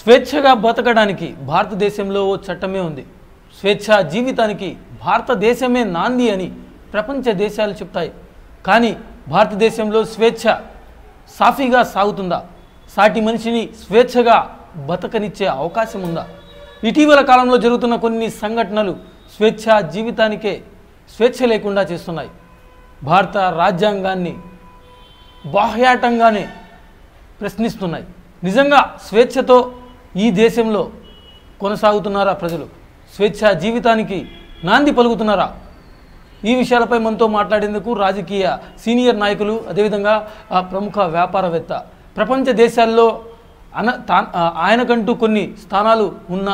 స్వేచ్ఛగా బతకడానికి భారతదేశంలో ఓ చట్టమే ఉంది. స్వేచ్ఛ జీవితానికి భారతదేశమే నాంది అని ప్రపంచ దేశాలు చెప్తాయి. కానీ భారతదేశంలో స్వేచ్ఛ సాఫీగా సాగుతుందా? సాటి మనిషిని స్వేచ్ఛగా బతకనిచ్చే అవకాశం ఉందా? ఇటీవల కాలంలో జరుగుతున్న కొన్ని సంఘటనలు స్వేచ్ఛ జీవితానికే స్వేచ్ఛ లేకుండా చేస్తున్నాయి. భారత రాజ్యాంగాన్ని బాహ్యాటంగానే ప్రశ్నిస్తున్నాయి. నిజంగా స్వేచ్ఛతో ఈ దేశంలో కొనసాగుతున్నారా ప్రజలు? స్వేచ్ఛ జీవితానికి నాంది పలుకుతున్నారా? ఈ విషయాలపై మనతో మాట్లాడేందుకు రాజకీయ సీనియర్ నాయకులు, అదేవిధంగా ప్రముఖ వ్యాపారవేత్త, ప్రపంచ దేశాల్లో ఆయనకంటూ కొన్ని స్థానాలు ఉన్న,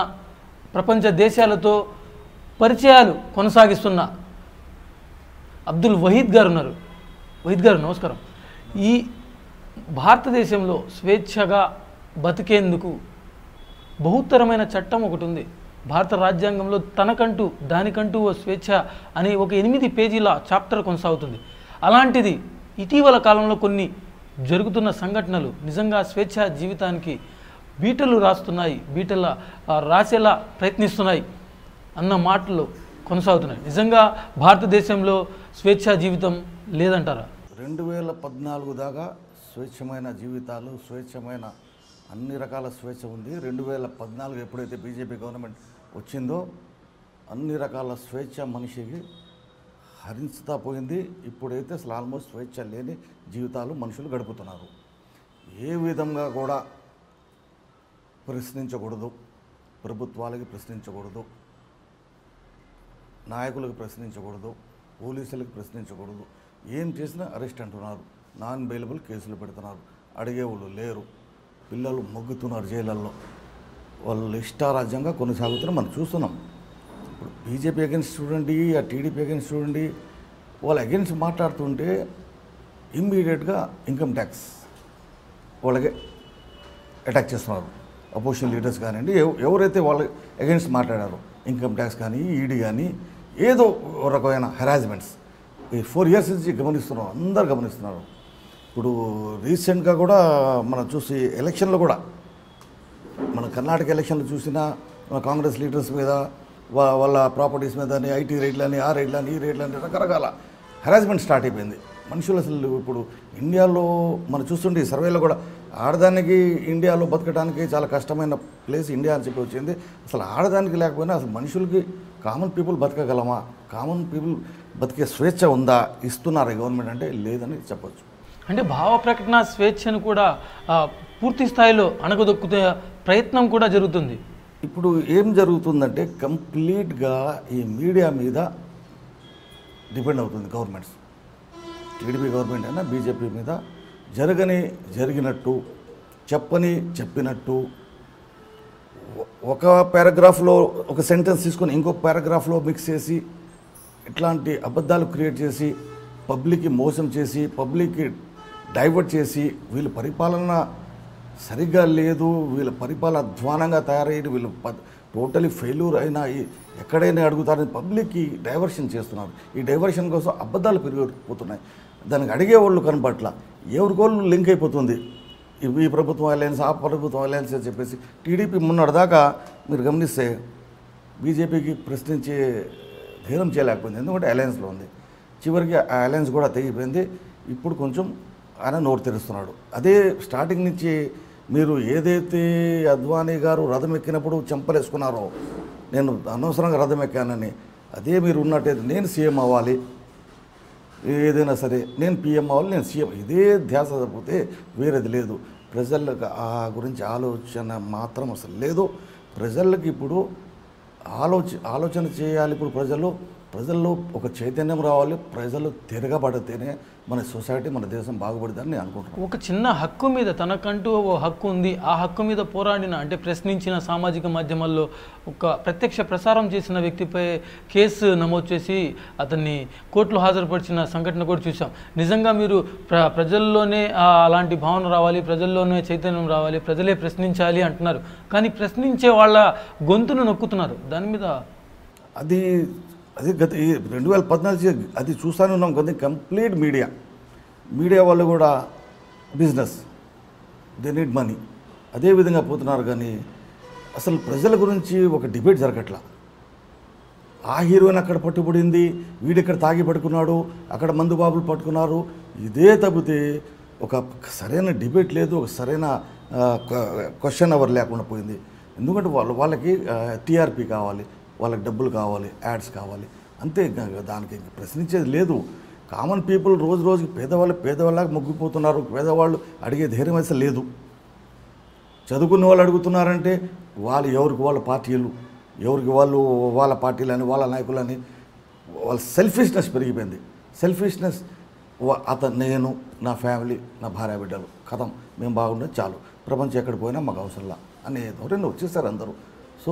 ప్రపంచ దేశాలతో పరిచయాలు కొనసాగిస్తున్న అబ్దుల్ వహీద్ గారు ఉన్నారు. వహీద్ గారు, నమస్కారం. ఈ భారతదేశంలో స్వేచ్ఛగా బతికేందుకు బహుతరమైన చట్టం ఒకటి ఉంది. భారత రాజ్యాంగంలో తనకంటూ దానికంటూ ఓ స్వేచ్ఛ అనే ఒక 8 పేజీల చాప్టర్ కొనసాగుతుంది. అలాంటిది ఇటీవల కాలంలో కొన్ని జరుగుతున్న సంఘటనలు నిజంగా స్వేచ్ఛ జీవితానికి బీటలు రాస్తున్నాయి, బీటల రాసేలా ప్రయత్నిస్తున్నాయి అన్న మాటలు కొనసాగుతున్నాయి. నిజంగా భారతదేశంలో స్వేచ్ఛ జీవితం లేదంటారా? 2014 దాకా స్వేచ్ఛమైన జీవితాలు, స్వేచ్ఛమైన అన్ని రకాల స్వేచ్ఛ ఉంది. 2014 ఎప్పుడైతే బీజేపీ గవర్నమెంట్ వచ్చిందో అన్ని రకాల స్వేచ్ఛ మనిషికి హరించుతా పోయింది. ఇప్పుడైతే అసలు ఆల్మోస్ట్ స్వేచ్ఛ లేని జీవితాలు మనుషులు గడుపుతున్నారు. ఏ విధంగా కూడా ప్రశ్నించకూడదు, ప్రభుత్వాలకి ప్రశ్నించకూడదు, నాయకులకు ప్రశ్నించకూడదు, పోలీసులకు ప్రశ్నించకూడదు. ఏం చేసినా అరెస్ట్ అంటున్నారు, నాన్ బెయిలబుల్ కేసులు పెడుతున్నారు, అడిగేవాళ్ళు లేరు, పిల్లలు మొగ్గుతున్నారు జైళ్ళల్లో, వాళ్ళు ఇష్టారాజ్యంగా కొనసాగుతున్న మనం చూస్తున్నాం. ఇప్పుడు బీజేపీ అగెన్స్ట్ చూడండి, ఆ టీడీపీ అగెన్స్ట్ చూడండి, వాళ్ళు అగెన్స్ట్ మాట్లాడుతుంటే ఇమ్మీడియట్గా ఇన్కమ్ ట్యాక్స్ వాళ్ళకి అటాక్ చేస్తున్నారు. అపోజిషన్ లీడర్స్ కానివ్వండి, ఎవరైతే వాళ్ళ అగెన్స్ట్ మాట్లాడారో ఇన్కమ్ ట్యాక్స్ కానీ, ఈడీ కానీ, ఏదో రకమైన హెరాస్మెంట్స్ ఈ 4 years నుంచి గమనిస్తున్నారు, అందరు గమనిస్తున్నారు. ఇప్పుడు రీసెంట్గా కూడా మనం చూసి ఎలక్షన్లో కూడా మన కర్ణాటక ఎలక్షన్లు చూసినా కాంగ్రెస్ లీడర్స్ మీద, వాళ్ళ ప్రాపర్టీస్ మీద, ఐటీ రేట్లని, ఆ రేట్లని, ఈ రేట్లని రకరకాల హెరాస్మెంట్ స్టార్ట్ అయిపోయింది మనుషులు. అసలు ఇప్పుడు ఇండియాలో మనం చూస్తుంటే ఈ సర్వేలో కూడా ఆడదానికి ఇండియాలో బతకడానికి చాలా కష్టమైన ప్లేస్ ఇండియా అని చెప్పి వచ్చింది. అసలు ఆడదానికి లేకపోయినా అసలు మనుషులకి కామన్ పీపుల్ బతకగలమా? కామన్ పీపుల్ బతికే స్వేచ్ఛ ఉందా? ఇస్తున్నారు గవర్నమెంట్ అంటే లేదని చెప్పచ్చు. అంటే భావ ప్రకటన స్వేచ్ఛను కూడా పూర్తి స్థాయిలో అణగదొక్కునే ప్రయత్నం కూడా జరుగుతుంది. ఇప్పుడు ఏం జరుగుతుందంటే కంప్లీట్గా ఈ మీడియా మీద డిపెండ్ అవుతుంది గవర్నమెంట్స్. టీడీపీ గవర్నమెంట్ అయినా బీజేపీ మీద జరగని జరిగినట్టు, చెప్పని చెప్పినట్టు, ఒక పారాగ్రాఫ్లో ఒక సెంటెన్స్ తీసుకొని ఇంకో పారాగ్రాఫ్లో మిక్స్ చేసి ఇట్లాంటి అబద్ధాలు క్రియేట్ చేసి పబ్లిక్కి మోసం చేసి, పబ్లిక్కి డైవర్ట్ చేసి, వీళ్ళ పరిపాలన సరిగ్గా లేదు, వీళ్ళ పరిపాలన అధ్వానంగా తయారయ్యి వీళ్ళు టోటలీ ఫెయిల్యూర్ అయినా ఎక్కడైనా అడుగుతారని పబ్లిక్కి డైవర్షన్ చేస్తున్నారు. ఈ డైవర్షన్ కోసం అబద్ధాలు పెరిగిపోతున్నాయి, దానికి అడిగేవాళ్ళు కనపట్ల, ఎవరికోళ్ళు లింక్ అయిపోతుంది. ఈ ప్రభుత్వం అలయన్స్, ఆ ప్రభుత్వం అలయన్స్ అని చెప్పేసి టీడీపీ మొన్నటిదాకా మీరు గమనిస్తే బీజేపీకి ప్రశ్నించే ధైర్యం చేయలేకపోయింది, ఎందుకంటే అలయన్స్లో ఉంది. చివరికి ఆ అలయన్స్ కూడా తెగిపోయింది. ఇప్పుడు కొంచెం ఆయన నోరు తెరుస్తున్నాడు. అదే స్టార్టింగ్ నుంచి మీరు ఏదైతే అద్వానీ గారు రథం ఎక్కినప్పుడు చెంపలేసుకున్నారో నేను అనవసరంగా రథం ఎక్కానని, అదే మీరు ఉన్నట్టయితే నేను సీఎం అవ్వాలి, ఏదైనా సరే నేను పీఎం అవ్వాలి, నేను సీఎం, ఇదే ధ్యాస తప్పితే వేరేది లేదు. ప్రజలకు ఆ గురించి ఆలోచన మాత్రం అసలు లేదు. ప్రజలకు ఇప్పుడు ఆలోచన చేయాలి. ఇప్పుడు ప్రజల్లో ఒక చైతన్యం రావాలి. ప్రజలు తిరగబడితేనే మన సొసైటీ, మన దేశం బాగుపడుతుందని నేను అనుకుంటున్నాను. ఒక చిన్న హక్కు మీద, తనకంటూ ఓ హక్కు ఉంది, ఆ హక్కు మీద పోరాడిన, అంటే ప్రశ్నించిన, సామాజిక మాధ్యమాల్లో ఒక ప్రత్యక్ష ప్రసారం చేసిన వ్యక్తిపై కేసు నమోదు చేసి అతన్ని కోర్టులో హాజరుపరిచిన సంఘటన కూడా చూసాం. నిజంగా మీరు ప్రజల్లోనే అలాంటి భావన రావాలి, ప్రజల్లోనే చైతన్యం రావాలి, ప్రజలే ప్రశ్నించాలి అంటున్నారు. కానీ ప్రశ్నించే వాళ్ళ గొంతును నొక్కుతున్నారు. దాని మీద అది గత 2014 అది చూస్తూనే ఉన్నాం. కొంత కంప్లీట్ మీడియా వాళ్ళు కూడా బిజినెస్, దే నీడ్ మనీ, అదేవిధంగా పోతున్నారు. కానీ అసలు ప్రజల గురించి ఒక డిబేట్ జరగట్లా. ఆ హీరోని అక్కడ పట్టుబడింది, వీడెక్కడ తాగి పట్టుకున్నాడు, అక్కడ మందు బాబులు పట్టుకున్నారు, ఇదే తప్పితే ఒక సరైన డిబేట్ లేదు, ఒక సరైన క్వశ్చన్ అవర్ లేకుండా పోయింది. ఎందుకంటే వాళ్ళకి టీఆర్పీ కావాలి, వాళ్ళకి డబ్బులు కావాలి, యాడ్స్ కావాలి, అంతే. దానికి ప్రశ్నించేది లేదు. కామన్ పీపుల్ రోజు రోజుకి పేదవాళ్ళకి మొగ్గిపోతున్నారు. పేదవాళ్ళు అడిగే ధైర్యం అసలు లేదు. చదువుకున్న వాళ్ళు అడుగుతున్నారంటే వాళ్ళు ఎవరికి వాళ్ళ పార్టీలు, ఎవరికి వాళ్ళు వాళ్ళ పార్టీలని, వాళ్ళ నాయకులని, వాళ్ళ సెల్ఫిష్నెస్ పెరిగిపోయింది. సెల్ఫిష్నెస్ అతను, నేను, నా ఫ్యామిలీ, నా భార్య బిడ్డలు, కథం మేము బాగుండే చాలు, ప్రపంచం ఎక్కడ పోయినా మాకు అవసరంలా అనే ఎవరైనా వచ్చేసారు అందరూ. సో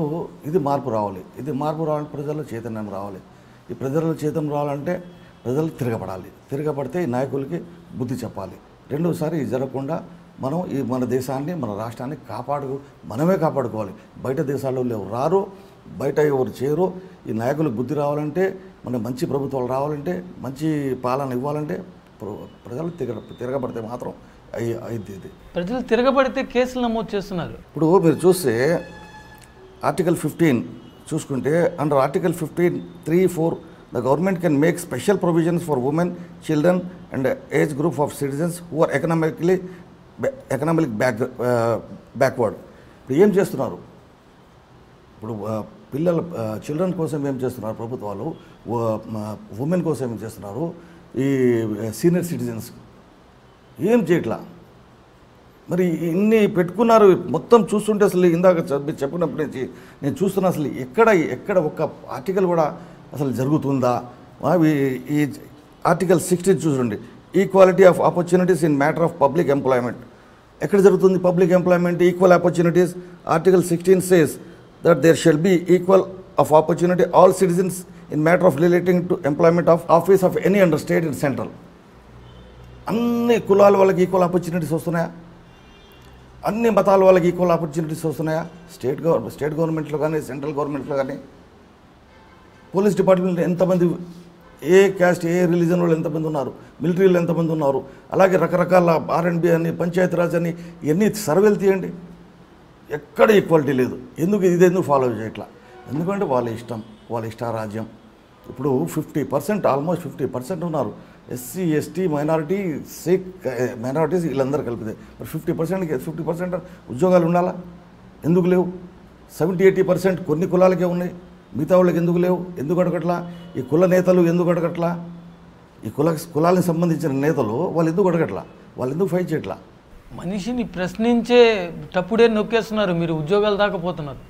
ఇది మార్పు రావాలి. ఇది మార్పు రావాలంటే ప్రజల్లో చైతన్యం రావాలి. ఈ ప్రజల్లో చైతన్యం రావాలంటే ప్రజలు తిరగబడాలి. తిరగబడితే ఈ నాయకులకి బుద్ధి చెప్పాలి. రెండోసారి ఇది జరగకుండా మనం ఈ మన దేశాన్ని, మన రాష్ట్రాన్ని మనమే కాపాడుకోవాలి. బయట దేశాల్లో ఎవరు రారు, బయట ఎవరు చేయరు. ఈ నాయకులకు బుద్ధి రావాలంటే, మన మంచి ప్రభుత్వాలు రావాలంటే, మంచి పాలన ఇవ్వాలంటే ప్రజలు తిరగబడితే మాత్రం అయింది. ప్రజలు తిరగబడితే కేసులు నమోదు చేస్తున్నారు. ఇప్పుడు మీరు చూస్తే Article 15 చూసుకుంటే, under Article 15(3), 4, the government can make special provisions for women, children and age group of citizens who are economically backward. ఇప్పుడు ఏం చేస్తున్నారు? ఇప్పుడు పిల్లల చిల్డ్రన్ కోసం ఏం చేస్తున్నారు ప్రభుత్వాలు? ఉమెన్ కోసం ఏం చేస్తున్నారు? ఈ సీనియర్ సిటిజన్స్ ఏం చేయట్లా. మరి ఇన్ని పెట్టుకున్నారు. మొత్తం చూస్తుంటే అసలు ఇందాక చెప్పినప్పటి నుంచి నేను చూస్తున్నా, అసలు ఎక్కడ ఒక ఆర్టికల్ కూడా అసలు జరుగుతుందా? ఈ Article 60 చూడండి, equality of opportunities in matter of public employment. ఎక్కడ జరుగుతుంది public employment? Equal opportunities. Article 16 says that there shall be equal of opportunity all citizens in matter of relating to employment of office of any under state and central. అన్ని కులాల వాళ్ళకి equal opportunities వస్తున్నాయా? అన్ని మతాల వాళ్ళకి equal opportunities వస్తున్నాయా? State గవర్నమెంట్లో కానీ, సెంట్రల్ గవర్నమెంట్లో కానీ, పోలీస్ డిపార్ట్మెంట్లో ఎంతమంది, ఏ క్యాస్ట్, ఏ రిలీజన్ వాళ్ళు ఎంతమంది ఉన్నారు, మిలిటరీలో ఎంతమంది ఉన్నారు, అలాగే రకరకాల R&B అని, పంచాయతీరాజ్ అని, ఇవన్నీ సర్వేలు తీయండి. ఎక్కడ ఈక్వాలిటీ లేదు. ఇదేందుకు ఫాలో చేయట్లా? ఎందుకంటే వాళ్ళ ఇష్టారాజ్యం. ఇప్పుడు 50%, ఆల్మోస్ట్ 50% ఉన్నారు ఎస్సీ, ఎస్టీ, మైనారిటీస్ వీళ్ళందరూ కలిపితే. మరి 50% ఉద్యోగాలు ఉండాలా? ఎందుకు లేవు? 70-80% కొన్ని కులాలకే ఉన్నాయి, మిగతా వాళ్ళకి ఎందుకు లేవు? ఎందుకు అడగట్లా? ఈ కుల నేతలు ఎందుకు అడగట్లా? ఈ కులాలకు సంబంధించిన నేతలు వాళ్ళు ఎందుకు అడగట్లా? వాళ్ళు ఎందుకు ఫైట్ చేయట్లా? మనిషిని ప్రశ్నించే తప్పుడే నొక్కేస్తున్నారు. మీరు ఉద్యోగాలు దాకపోతున్నారు.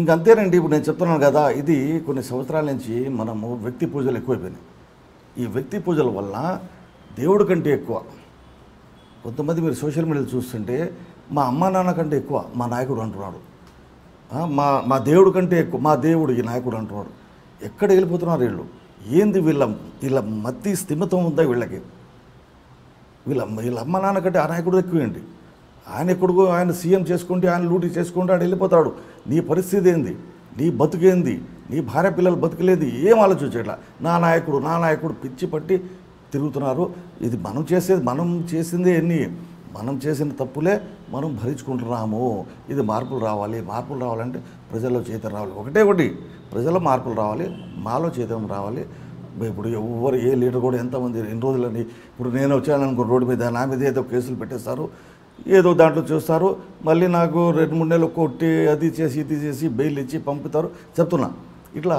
ఇంకంతేనండి. ఇప్పుడు నేను చెప్తున్నాను కదా, ఇది కొన్ని సంవత్సరాల నుంచి మనము వ్యక్తి పూజలు ఎక్కువైపోయినాయి. ఈ వ్యక్తి పూజల వల్ల దేవుడి కంటే ఎక్కువ కొంతమంది, మీరు సోషల్ మీడియాలో చూస్తుంటే, మా అమ్మ నాన్న కంటే ఎక్కువ మా నాయకుడు అంటున్నాడు, మా దేవుడి కంటే ఎక్కువ మా దేవుడు ఈ నాయకుడు అంటున్నాడు. ఎక్కడ వెళ్ళిపోతున్నారు వీళ్ళు? ఏంది వీళ్ళ మతి స్థిమితం ఉందా వీళ్ళకి? వీళ్ళ అమ్మ నాన్న కంటే ఆ నాయకుడు ఎక్కువ ఏంటి? ఆయన ఎక్కడికో ఆయన సీఎం చేసుకుంటే, ఆయన లూటీ చేసుకుంటే ఆయన వెళ్ళిపోతాడు. నీ పరిస్థితి ఏంది? నీ బతుకేంది? నీ భార్య పిల్లలు బతుకులేదు. ఏం ఆలోచించేట్లా? నా నాయకుడు పిచ్చి పట్టి తిరుగుతున్నారు. ఇది మనం చేసిందే ఎన్ని మనం చేసిన తప్పులే మనం భరించుకుంటున్నాము. ఇది మార్పులు రావాలంటే ప్రజల్లో చైతన్యం రావాలి. ఒకటి ప్రజల్లో మార్పులు రావాలి, మాలో చైతన్యం రావాలి. ఇప్పుడు ఎవరు ఏ లీడర్ కూడా ఎంతమంది ఎన్ని రోజులని, ఇప్పుడు నేను వచ్చాననుకో రోడ్డు మీద, నా మీద ఏదో కేసులు పెట్టేస్తారు, ఏదో దాంట్లో చూస్తారు, మళ్ళీ నాకు 2-3 నెలలు కొట్టి అది చేసి ఇది చేసి బెయిల్ ఇచ్చి పంపుతారు. చెప్తున్నా, ఇట్లా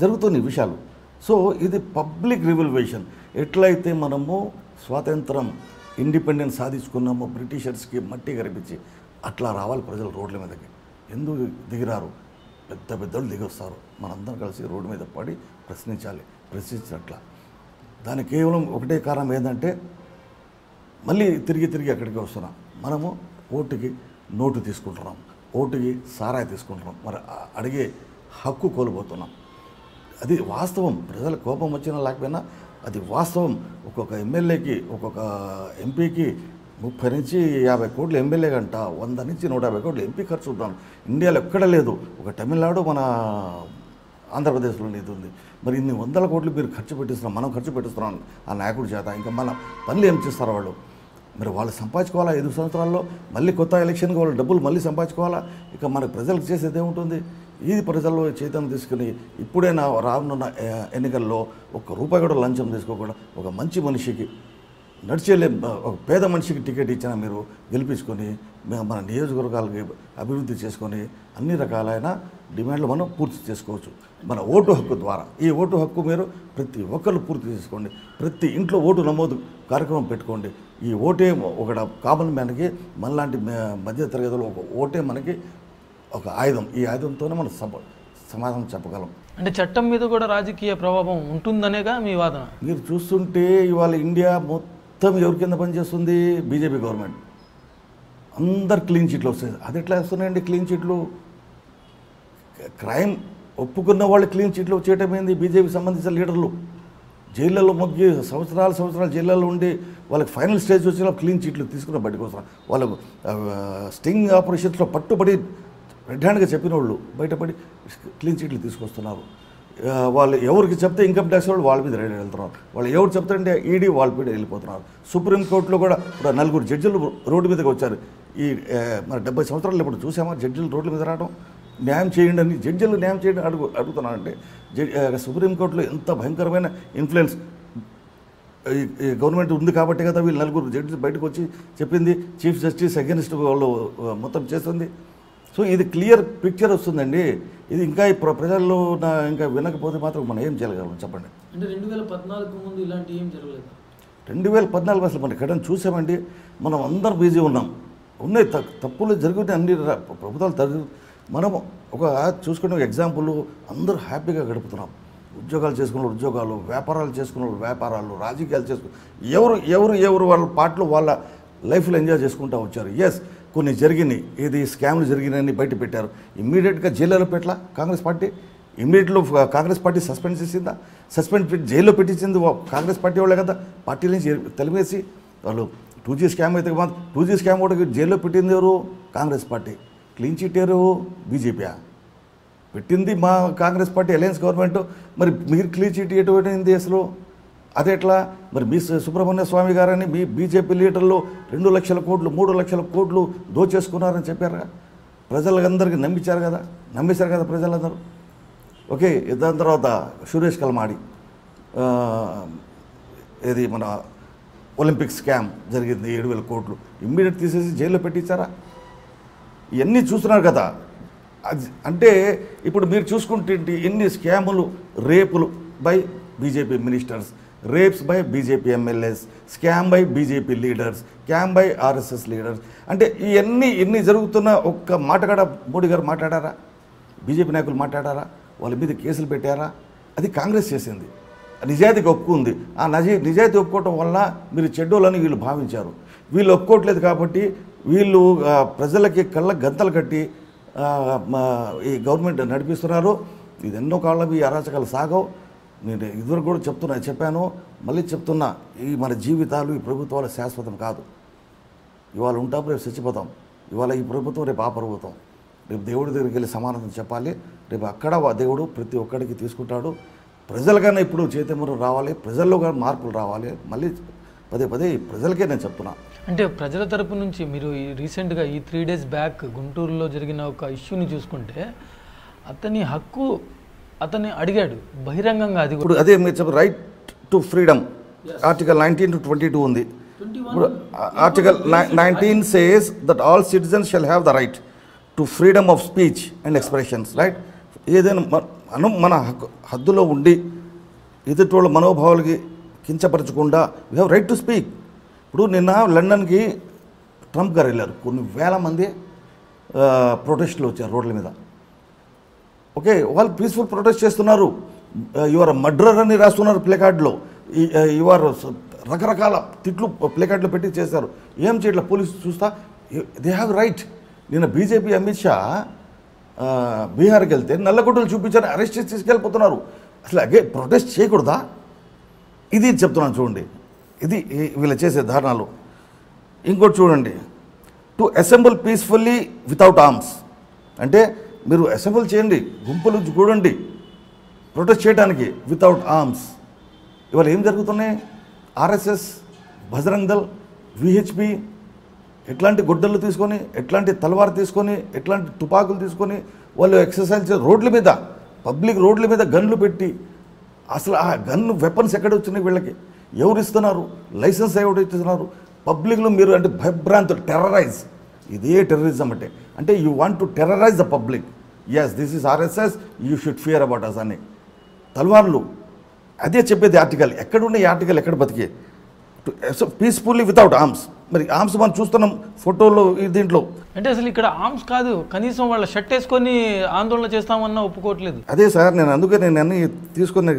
జరుగుతున్న విషయాలు. సో ఇది పబ్లిక్ రివల్యూషన్. ఎట్లయితే మనము స్వాతంత్రం, ఇండిపెండెన్స్ సాధించుకున్నామో బ్రిటిషర్స్కి మట్టి కరిపించి, అట్లా రావాలి ప్రజలు రోడ్ల మీదకి. ఎందుకు దిగిరారు? పెద్దలు దిగొస్తారు. మనందరం కలిసి రోడ్డు మీద పడి ప్రశ్నించినట్లా. దానికి కేవలం ఒకటే కారణం ఏంటంటే, మళ్ళీ తిరిగి అక్కడికి వస్తున్నాం. మనము ఓటుకి నోటు తీసుకుంటున్నాం, ఓటుకి సారాయి తీసుకుంటున్నాం, మరి అడిగే హక్కు కోల్పోతున్నాం. అది వాస్తవం. ప్రజల కోపం వచ్చినా లేకపోయినా అది వాస్తవం. ఒక్కొక్క ఎమ్మెల్యేకి, ఒక్కొక్క ఎంపీకి 30-50 కోట్లు ఎమ్మెల్యే గంట, 100-150 కోట్లు ఎంపీ ఖర్చు ఉంటాను. ఇండియాలో ఎక్కడ లేదు. ఒక తమిళనాడు, మన ఆంధ్రప్రదేశ్లో ఇది ఉంది. మరి ఇన్ని 100 కోట్లు మీరు ఖర్చు పెట్టిస్తున్నాం, మనం ఖర్చు పెట్టిస్తున్నాం ఆ నాయకుడి చేత. ఇంకా మన పనులు ఏం చేస్తారు వాళ్ళు? మరి వాళ్ళు సంపాదించుకోవాలా 5 సంవత్సరాల్లో మళ్ళీ కొత్త ఎలక్షన్ కు వాళ్ళ డబ్బులు మళ్ళీ సంపాదించుకోవాలా ఇక మన ప్రజలకు చేసేదే ఉంటుంది ఇది ప్రజల్లో చైతన్యం తీసుకుని ఇప్పుడే నా రానున్న ఎన్నికల్లో ఒక రూపాయి కూడా లంచం తీసుకోకుండా ఒక మంచి మనిషికి నడిచేలే ఒక పేద మనిషికి టికెట్ ఇచ్చినా మీరు గెలుపించుకొని మన నియోజకవర్గాలకు అభివృద్ధి చేసుకొని అన్ని రకాలైన డిమాండ్లు మనం పూర్తి చేసుకోవచ్చు మన ఓటు హక్కు ద్వారా ఈ ఓటు హక్కు మీరు ప్రతి ఒక్కరు పూర్తి చేసుకోండి ప్రతి ఇంట్లో ఓటు నమోదు కార్యక్రమం పెట్టుకోండి ఈ ఓటే ఒక కామన్ మ్యాన్కి మనలాంటి మధ్య తరగతిలో ఒక ఓటే మనకి ఒక ఆయుధం ఈ ఆయుధంతోనే మనం సమాధానం చెప్పగలం అంటే చట్టం మీద కూడా రాజకీయ ప్రభావం ఉంటుందనేగా మీ వాదన మీరు చూస్తుంటే ఇవాళ ఇండియా మొత్తం ఎవరి కింద పనిచేస్తుంది బీజేపీ గవర్నమెంట్ అందరు క్లీన్ చిట్లు వస్తాయి అది ఎట్లా వస్తున్నాయండి క్లీన్ చిట్లు క్రైమ్ ఒప్పుకున్న వాళ్ళు క్లీన్ చిట్లు చేయటం ఏంది బీజేపీ సంబంధించిన లీడర్లు జైళ్ళలో మొగ్గి సంవత్సరాలు సంవత్సరాలు జైళ్ళలో ఉండి వాళ్ళకి ఫైనల్ స్టేజ్ వచ్చిన క్లీన్ చిట్లు తీసుకున్న బయటకు వస్తారు వాళ్ళు స్టింగ్ ఆపరేషన్స్లో పట్టుబడి రెడ్ హ్యాండ్గా చెప్పిన వాళ్ళు బయటపడి క్లీన్ చిట్లు తీసుకొస్తున్నారు వాళ్ళు ఎవరికి చెప్తే ఇన్కమ్ ట్యాక్స్ వాళ్ళు వాళ్ళ మీద రైడ్ వెళ్తున్నారు వాళ్ళు ఎవరు చెప్తారంటే ఈడీ వాళ్ళ మీద వెళ్ళిపోతున్నారు సుప్రీంకోర్టులో కూడా ఇప్పుడు 4 జడ్జిలు రోడ్డు మీదకి వచ్చారు ఈ మరి 70 సంవత్సరాలు ఇప్పుడు చూసామా జడ్జిలు రోడ్ల మీద రావడం న్యాయం చేయండి అని జడ్జిలు న్యాయం చేయండి అడుగుతున్నారంటే సుప్రీంకోర్టులో ఎంత భయంకరమైన ఇన్ఫ్లుయెన్స్ ఈ గవర్నమెంట్ ఉంది కాబట్టి కదా వీళ్ళు 4 జడ్జిలు బయటకు వచ్చి చెప్పింది చీఫ్ జస్టిస్ అగెన్స్ట్ వాళ్ళు మొత్తం చేస్తుంది సో ఇది క్లియర్ పిక్చర్ వస్తుందండి ఇది ఇంకా ఈ ప్రజల్లో ఇంకా వినకపోతే మాత్రం మనం ఏం చేయగలం చెప్పండి అంటే 2014 ముందు ఇలాంటి ఏం జరగలేదు 2014 అసలు మనం ఎక్కడ చూసామండి మనం అందరం బిజీ ఉన్నాం ఉన్నాయి తప్పులు జరుగుతాయి అన్ని ప్రభుత్వాలు మనం ఒక చూసుకునే ఎగ్జాంపుల్ అందరూ హ్యాపీగా గడుపుతున్నాం ఉద్యోగాలు చేసుకున్న ఉద్యోగాలు వ్యాపారాలు చేసుకున్న వ్యాపారాలు రాజకీయాలు చేసుకున్న ఎవరు ఎవరు ఎవరు వాళ్ళ పాటలు వాళ్ళ లైఫ్లో ఎంజాయ్ చేసుకుంటూ వచ్చారు ఎస్ కొన్ని జరిగినాయి ఏది స్కామ్లు జరిగినాయని బయట పెట్టారు ఇమ్మీడియట్గా జైల్లో పెట్టలా కాంగ్రెస్ పార్టీ ఇమ్మీడియట్లో కాంగ్రెస్ పార్టీ సస్పెండ్ చేసిందా సస్పెండ్ పెట్టి జైల్లో పెట్టించింది కాంగ్రెస్ పార్టీ వాళ్ళే కదా పార్టీ నుంచి తెలివేసి వాళ్ళు 2G స్కామ్ అయితే మాత్రం 2G స్కామ్ కూడా జైల్లో పెట్టింది ఎవరు కాంగ్రెస్ పార్టీ క్లీన్ చిట్ ఎవరు బీజేపీ పెట్టింది మా కాంగ్రెస్ పార్టీ అలయన్స్ గవర్నమెంట్ మరి మీరు క్లీన్ చిట్ ఎటువంటిది అసలు అదేట్లా మరి మీ సుబ్రహ్మణ్య స్వామి గారని మీ బీజేపీ లీడర్లు 2 లక్షల కోట్లు 3 లక్షల కోట్లు దోచేసుకున్నారని చెప్పారు కదా ప్రజలందరికీ నమ్మేశారు కదా ప్రజలందరూ ఓకే దాని తర్వాత సురేష్ కల్మాడి ఇది మన ఒలింపిక్స్ స్కామ్ జరిగింది 7,000 కోట్లు ఇమ్మీడియట్ తీసేసి జైల్లో పెట్టించారా ఇవన్నీ చూస్తున్నారు కదా అంటే ఇప్పుడు మీరు చూసుకుంటే ఎన్ని స్కాములు రేపులు by BJP ministers rapes by BJP MLAs scam by BJP leaders scam by RSS leaders అంటే ఇవన్నీ జరుగుతున్న ఒక్క మాటగాడ మోడీ గారు మాట్లాడారా బీజేపీ నాయకులు మాట్లాడారా వాళ్ళ మీద కేసులు పెట్టారా అది కాంగ్రెస్ చేసింది నిజాయితీకి ఒప్పుకుంది ఆ నిజాయితీ ఒప్పుకోవటం వల్ల మీరు చెడ్డోళ్ళని వీళ్ళు భావించారు వీళ్ళు ఒప్పుకోవట్లేదు కాబట్టి వీళ్ళు ప్రజలకి కళ్ళ గంతలు కట్టి ఈ గవర్నమెంట్ నడిపిస్తున్నారు ఇది ఎన్నో కాళ్ళవి అరాచకాలు సాగవు నేను ఇదివరకు కూడా చెప్పాను మళ్ళీ చెప్తున్నా ఈ మన జీవితాలు ఈ ప్రభుత్వాల శాశ్వతం కాదు ఇవాళ ఉంటాం రేపు చచ్చిపోతాం ఇవాళ ఈ ప్రభుత్వం రేపు ఆ ప్రభుత్వం రేపు దేవుడి దగ్గరికి వెళ్ళి సమానం చెప్పాలి రేపు అక్కడ దేవుడు ప్రతి ఒక్కడికి తీసుకుంటాడు ప్రజలకైనా ఇప్పుడు చైతన్యం రావాలి ప్రజల్లో కానీ మార్పులు రావాలి మళ్ళీ పదే ప్రజలకే నేను చెప్తున్నా అంటే ప్రజల తరపు నుంచి మీరు రీసెంట్గా ఈ 3 డేస్ బ్యాక్ గుంటూరులో జరిగిన ఒక ఇష్యూని చూసుకుంటే అతని హక్కు అతన్ని అడిగాడు బహిరంగంగా అది ఇప్పుడు అదే మీరు చెప్పారు right to freedom article 19 to 22 ఉంది ఇప్పుడు article 19 says that all citizens shall have the right to freedom of speech and expressions right ఏదైనా మనం మన హద్దులో ఉండి ఎదుటోళ్ళ మనోభావాలకి కించపరచకుండా we have right to speak ఇప్పుడు నిన్న లండన్కి ట్రంప్ గారు వెళ్ళారు కొన్ని వేల మంది ప్రొటెస్టులు వచ్చారు రోడ్ల మీద ఓకే వాళ్ళు పీస్ఫుల్ ప్రొటెస్ట్ చేస్తున్నారు యువర్ మర్డరర్ అని రాస్తున్నారు ప్లేకార్డులో యువర్ రకరకాల తిట్లు ప్లేకార్డులు పెట్టి చేశారు ఏం చేయట్లా పోలీసు చూస్తా దే హ్యావ్ రైట్ నిన్న బీజేపీ అమిత్ షా బీహార్కి వెళ్తే నల్లగొడ్డలు చూపించారు అరెస్ట్ చేసి తీసుకెళ్ళిపోతున్నారు అసలు అగే ప్రొటెస్ట్ చేయకూడదా ఇది చెప్తున్నాను చూడండి ఇది వీళ్ళు చేసే ధారణలు ఇంకోటి చూడండి to assemble peacefully without arms అంటే మీరు అసెంబుల్ చేయండి గుంపులు కూడండి ప్రొటెస్ట్ చేయడానికి వితౌట్ ఆర్మ్స్ ఇవాళ ఏం జరుగుతున్నాయి ఆర్ఎస్ఎస్ బజరంగ్ దళ్ वीहेचपी ఎట్లాంటి గుడ్డలు తీసుకొని ఎట్లాంటి తలవార్ తీసుకొని ఎట్లాంటి తుపాకులు తీసుకొని వాళ్ళు ఎక్సర్సైజ్ రోడ్ల మీద పబ్లిక్ రోడ్ల మీద గన్లు పెట్టి అసలు ఆ గన్ వెపన్స్ ఎక్కడ వచ్చేనవి వీళ్ళకి ఎవరు ఇస్తున్నారు లైసెన్స్ ఎవరు ఇస్తున్నారు పబ్లిక్ లో మీరు అంటే భయభ్రాంతులు టెర్రరైజ్ ఇదే టెర్రరిజం అంటే అంటే you want to terrorise the public yes this is RSS you should fear about us అని తలవార్లు అదే చెప్పేది ఆర్టికల్ ఎక్కడ ఉన్న ఈ ఆర్టికల్ ఎక్కడ బతికే పీస్ఫుల్లీ వితౌట్ ఆర్మ్స్ మరి ఆర్మ్స్ మనం చూస్తున్నాం ఫోటోలో దీంట్లో అంటే అసలు ఇక్కడ ఆర్మ్స్ కాదు కనీసం వాళ్ళ షర్ట్ వేసుకొని ఆందోళన చేస్తామన్నా ఒప్పుకోవట్లేదు అదే సార్ నేను అందుకే నేను అన్ని తీసుకొని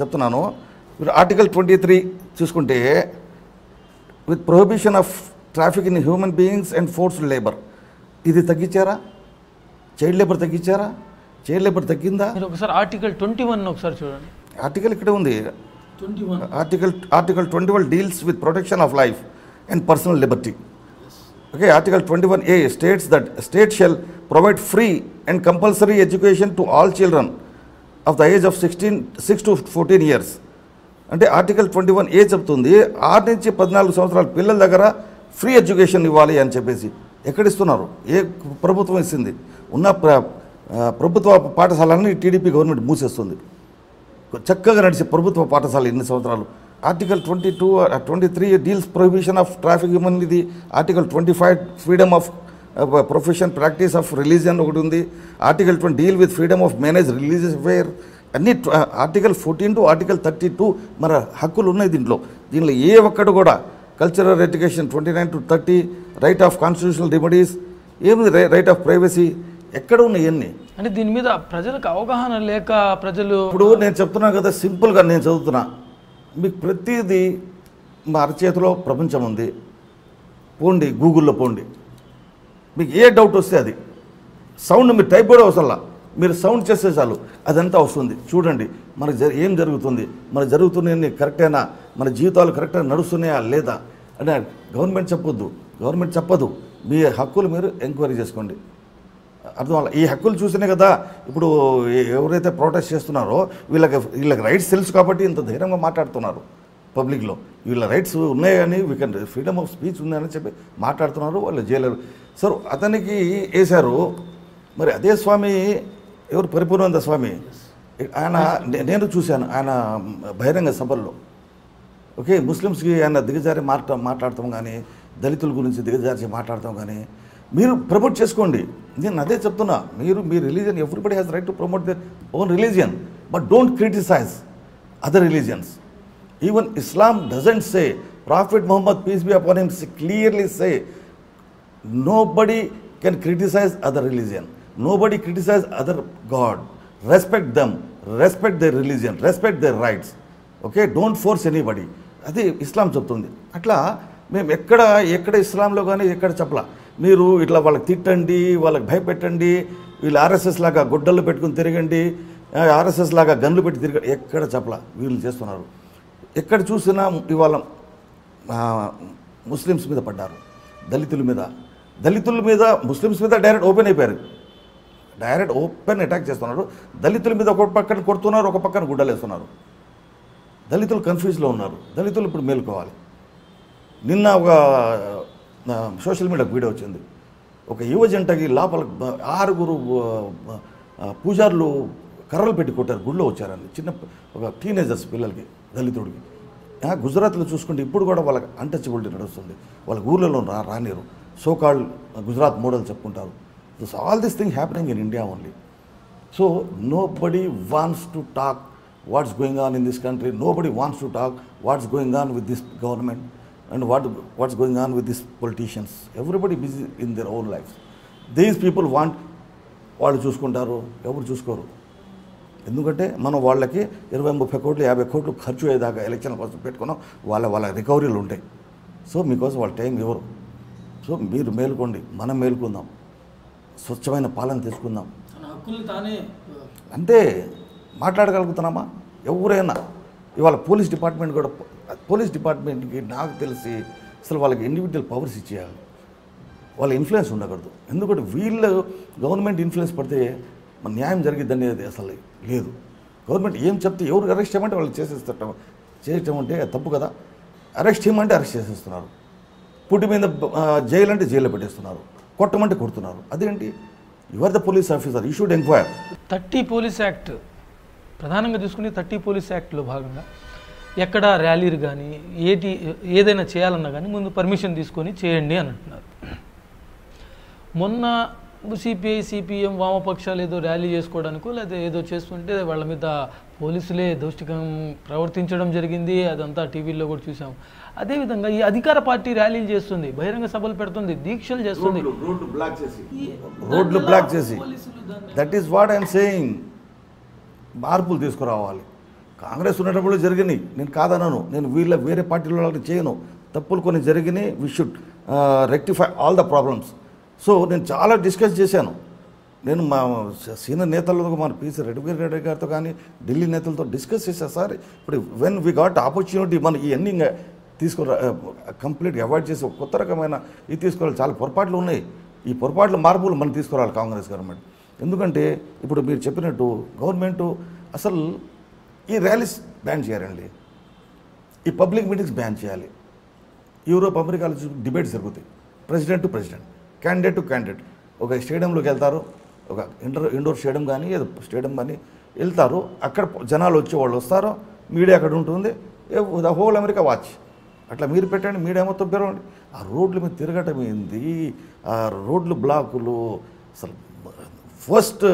చెప్తున్నాను ఆర్టికల్ 23 చూసుకుంటే with prohibition of traffic in human beings and forced labour ఇది తగ్గించారా చైల్డ్ లేబర్ తగ్గించారా చైల్డ్ లేబర్ తగ్గిందా మీరు ఒకసారి ఆర్టికల్ 21 ఒకసారి చూడండి ఆర్టికల్ ఇక్కడ ఉంది 21 article 21 deals with protection of life and personal liberty yes. Okay article 21a states that state shall provide free and compulsory education to all children of the age of 6 to 14 years ante article 21a cheptundi 6 nunchi 14 samvatsaralu pillal dagara free education ivvali ani cheppesi ekkada istunaru e prabhutvam istindi unna prabhutva paathasalanni TDP government moosestundi చక్కగా నడిచే ప్రభుత్వ పాఠశాల ఇన్ని సంవత్సరాలు article 22 23 deals prohibition of traffic human ఇది article 25 freedom of profession practice of religion ఒకటి ఉంది article 20 deal with freedom of manage religious where అన్ని ఆర్టికల్ 14 టు ఆర్టికల్ 32 మరి హక్కులు ఉన్నాయి దీంట్లో దీనిలో ఏ ఒక్కటి కూడా cultural education 29 to 30 right of constitutional remedies ఏముంది రైట్ ఆఫ్ ప్రైవసీ ఎక్కడ ఉన్నాయి అన్నీ అంటే దీని మీద ప్రజలకు అవగాహన లేక ప్రజలు ఇప్పుడు నేను చెప్తున్నా కదా సింపుల్గా నేను చదువుతున్నా మీకు ప్రతిదీ మా అరచేతిలో ప్రపంచం ఉంది పోండి గూగుల్లో పోండి మీకు ఏ డౌట్ వస్తే అది సౌండ్ మీరు టైప్ కూడా అవసరంలా మీరు సౌండ్ చేస్తే చాలు అదంతా వస్తుంది చూడండి మనకు ఏం జరుగుతుంది మన జరుగుతున్నాయని కరెక్టేనా మన జీవితాలు కరెక్ట్గా నడుస్తున్నాయా లేదా అంటే గవర్నమెంట్ చెప్పొద్దు గవర్నమెంట్ చెప్పదు మీ హక్కులు మీరు ఎంక్వైరీ చేసుకోండి అర్థం ఈ హక్కులు చూసినే కదా ఇప్పుడు ఎవరైతే ప్రొటెస్ట్ చేస్తున్నారో వీళ్ళకి రైట్స్ తెలుసు కాబట్టి ఇంత ధైర్యంగా మాట్లాడుతున్నారు పబ్లిక్లో వీళ్ళ రైట్స్ ఉన్నాయి కానీ we can freedom of speech ఉందని చెప్పి మాట్లాడుతున్నారు వాళ్ళు జైలరు సార్ అతనికి వేశారు మరి అదే స్వామి ఎవరు పరిపూర్ణానంద స్వామి ఆయన నేను చూశాను ఆయన బహిరంగ సభల్లో ఓకే ముస్లిమ్స్కి ఆయన దిగజారి మాట్లాడతాం కానీ దళితుల గురించి దిగజారి మాట్లాడతాం కానీ మీరు ప్రమోట్ చేసుకోండి నేను అదే చెప్తున్నా మీరు మీ religion everybody has right to promote their own religion but don't criticise other religions even Islam doesn't say prophet Mohammed peace be upon him clearly say nobody can criticise other religion nobody criticise other god respect them respect their religion respect their rights okay don't force anybody అది Islam చెప్తుంది అట్లా మేము ఎక్కడ ఇస్లాంలో కానీ ఎక్కడ చెప్పలా మీరు ఇట్లా వాళ్ళకి తిట్టండి వాళ్ళకి భయపెట్టండి వీళ్ళు ఆర్ఎస్ఎస్ లాగా గుడ్డలు పెట్టుకుని తిరగండి ఆర్ఎస్ఎస్ లాగా గన్లు పెట్టి తిరగండి ఎక్కడ చెప్పలా వీళ్ళు చేస్తున్నారు ఎక్కడ చూసినా ఇవాళ ముస్లిమ్స్ మీద పడ్డారు దళితుల మీద ముస్లిమ్స్ మీద డైరెక్ట్ ఓపెన్ అయిపోయారు డైరెక్ట్ ఓపెన్ అటాక్ చేస్తున్నారు దళితుల మీద ఒక పక్కన కొడుతున్నారు ఒక పక్కన గుడ్డలు వేస్తున్నారు దళితులు కన్ఫ్యూజ్లో ఉన్నారు దళితులు ఇప్పుడు మేలుకోవాలి నిన్న ఒక సోషల్ మీడియాకు వీడియో వచ్చింది ఒక యువజంటకి లోపల 6 పూజారులు కర్రలు పెట్టి కొట్టారు గుళ్ళో వచ్చారండి చిన్న ఒక టీనేజర్స్ పిల్లలకి దళితుడికి గుజరాత్లో చూసుకుంటే ఇప్పుడు కూడా వాళ్ళకి అన్టచబిలిటీ నడుస్తుంది వాళ్ళ ఊళ్ళలో రానిరు సోకాల్ గుజరాత్ మోడల్ చెప్పుకుంటారు this all this thing happening in India only so nobody wants to talk what's going on in this country nobody wants to talk what's going on with this government and what's going on with these politicians everybody busy in their own lives these people want వాళ్ళు చూసుకుంటారు ఎవరు చూసుకోరు ఎందుకంటే మనం వాళ్ళకి 20-30 కోట్లు 50 కోట్లు ఖర్చు అయ్యేదాకా ఎలక్షన్ కోసం పెట్టుకున్నాం వాళ్ళ రికవరీలు ఉంటాయి సో మీకోసం వాళ్ళ టైం ఎవరు సో మీరు మేలుకోండి మనం మేలుకుందాం స్వచ్ఛమైన పాలన తీసుకుందాం అంతే మాట్లాడగలుగుతున్నామా ఎవరైనా ఇవాళ పోలీస్ డిపార్ట్మెంట్కి నాకు తెలిసి అసలు వాళ్ళకి ఇండివిజువల్ పవర్స్ ఇచ్చేయాలి వాళ్ళ ఇన్ఫ్లుయెన్స్ ఉండకూడదు ఎందుకంటే వీళ్ళు గవర్నమెంట్ ఇన్ఫ్లుయెన్స్ పడితే మన న్యాయం జరిగిద్దని అది అసలు లేదు గవర్నమెంట్ ఏం చెప్తే ఎవరు అరెస్ట్ చేయమంటే వాళ్ళు చేసేస్తాం చేయటం అంటే తప్పు కదా అరెస్ట్ చేయమంటే అరెస్ట్ చేసేస్తున్నారు పుట్టి మీద జైలు అంటే జైల్లో పెట్టేస్తున్నారు కొట్టమంటే కొడుతున్నారు అదేంటి you are the police officer you should enquire 30 police act ప్రధానంగా తీసుకుని 30 పోలీస్ యాక్ట్ లో భాగంగా ఎక్కడ ర్యాలీలు గాని ఏది ఏదైనా చేయాలన్నా గాని ముందు పర్మిషన్ తీసుకొని చేయండి అని అంటున్నారు మొన్న సిపిఐ సిపిఎం వామపక్షాలు ఏదో ర్యాలీ చేసుకోవడానికో లేదా ఏదో చేస్తుంటే వాళ్ళ మీద పోలీసులే దౌష్టికం ప్రవర్తించడం జరిగింది అదంతా టీవీలో కూడా చూసాం అదే విధంగా ఈ అధికార పార్టీ ర్యాలీలు చేస్తుంది బహిరంగ సభలు పెడుతుంది దీక్షలు చేస్తుంది రోడ్లు బ్లాక్ చేసి that is what I am saying మార్పులు తీసుకురావాలి కాంగ్రెస్ ఉన్నప్పుడు జరిగింది నేను కాదన్నాను నేను వీళ్ళ వేరే పార్టీల వాళ్ళకి చేయను తప్పులు కొన్ని జరిగినాయి we should rectify all the problems so నేను చాలా డిస్కస్ చేశాను నేను మా సీనియర్ నేతలతో మన పీసీ రెడ్డి గారితో కానీ ఢిల్లీ నేతలతో డిస్కస్ చేశాను సార్ ఇప్పుడు వెన్ వీ గాట్ ఆపర్చునిటీ మనం ఇవన్నీ తీసుకు కంప్లీట్గా అవాయిడ్ చేసి కొత్త రకమైన ఇది తీసుకురావాలి చాలా పొరపాట్లు ఉన్నాయి ఈ పొరపాట్లు మార్పులు మనం తీసుకురావాలి కాంగ్రెస్ గవర్నమెంట్ ఎందుకంటే ఇప్పుడు మీరు చెప్పినట్టు గవర్నమెంటు అసలు ఈ ర్యాలీస్ బ్యాన్ చేయాలండి ఈ పబ్లిక్ మీటింగ్స్ బ్యాన్ చేయాలి యూరోప్ అమెరికాలో డిబేట్స్ జరుగుతాయి president to president candidate to candidate ఒక స్టేడియంలోకి వెళ్తారు ఒక ఇండోర్ స్టేడియం కానీ ఏదో స్టేడియం కానీ వెళ్తారు అక్కడ జనాలు వచ్చి వాళ్ళు వస్తారు మీడియా అక్కడ ఉంటుంది ద హోల్ అమెరికా వాచ్ అట్లా మీరు పెట్టండి మీడియా మొత్తం పెరగండి ఆ రోడ్ల మీద తిరగటం ఏంది ఆ రోడ్లు బ్లాకులు అసలు ఫస్ట్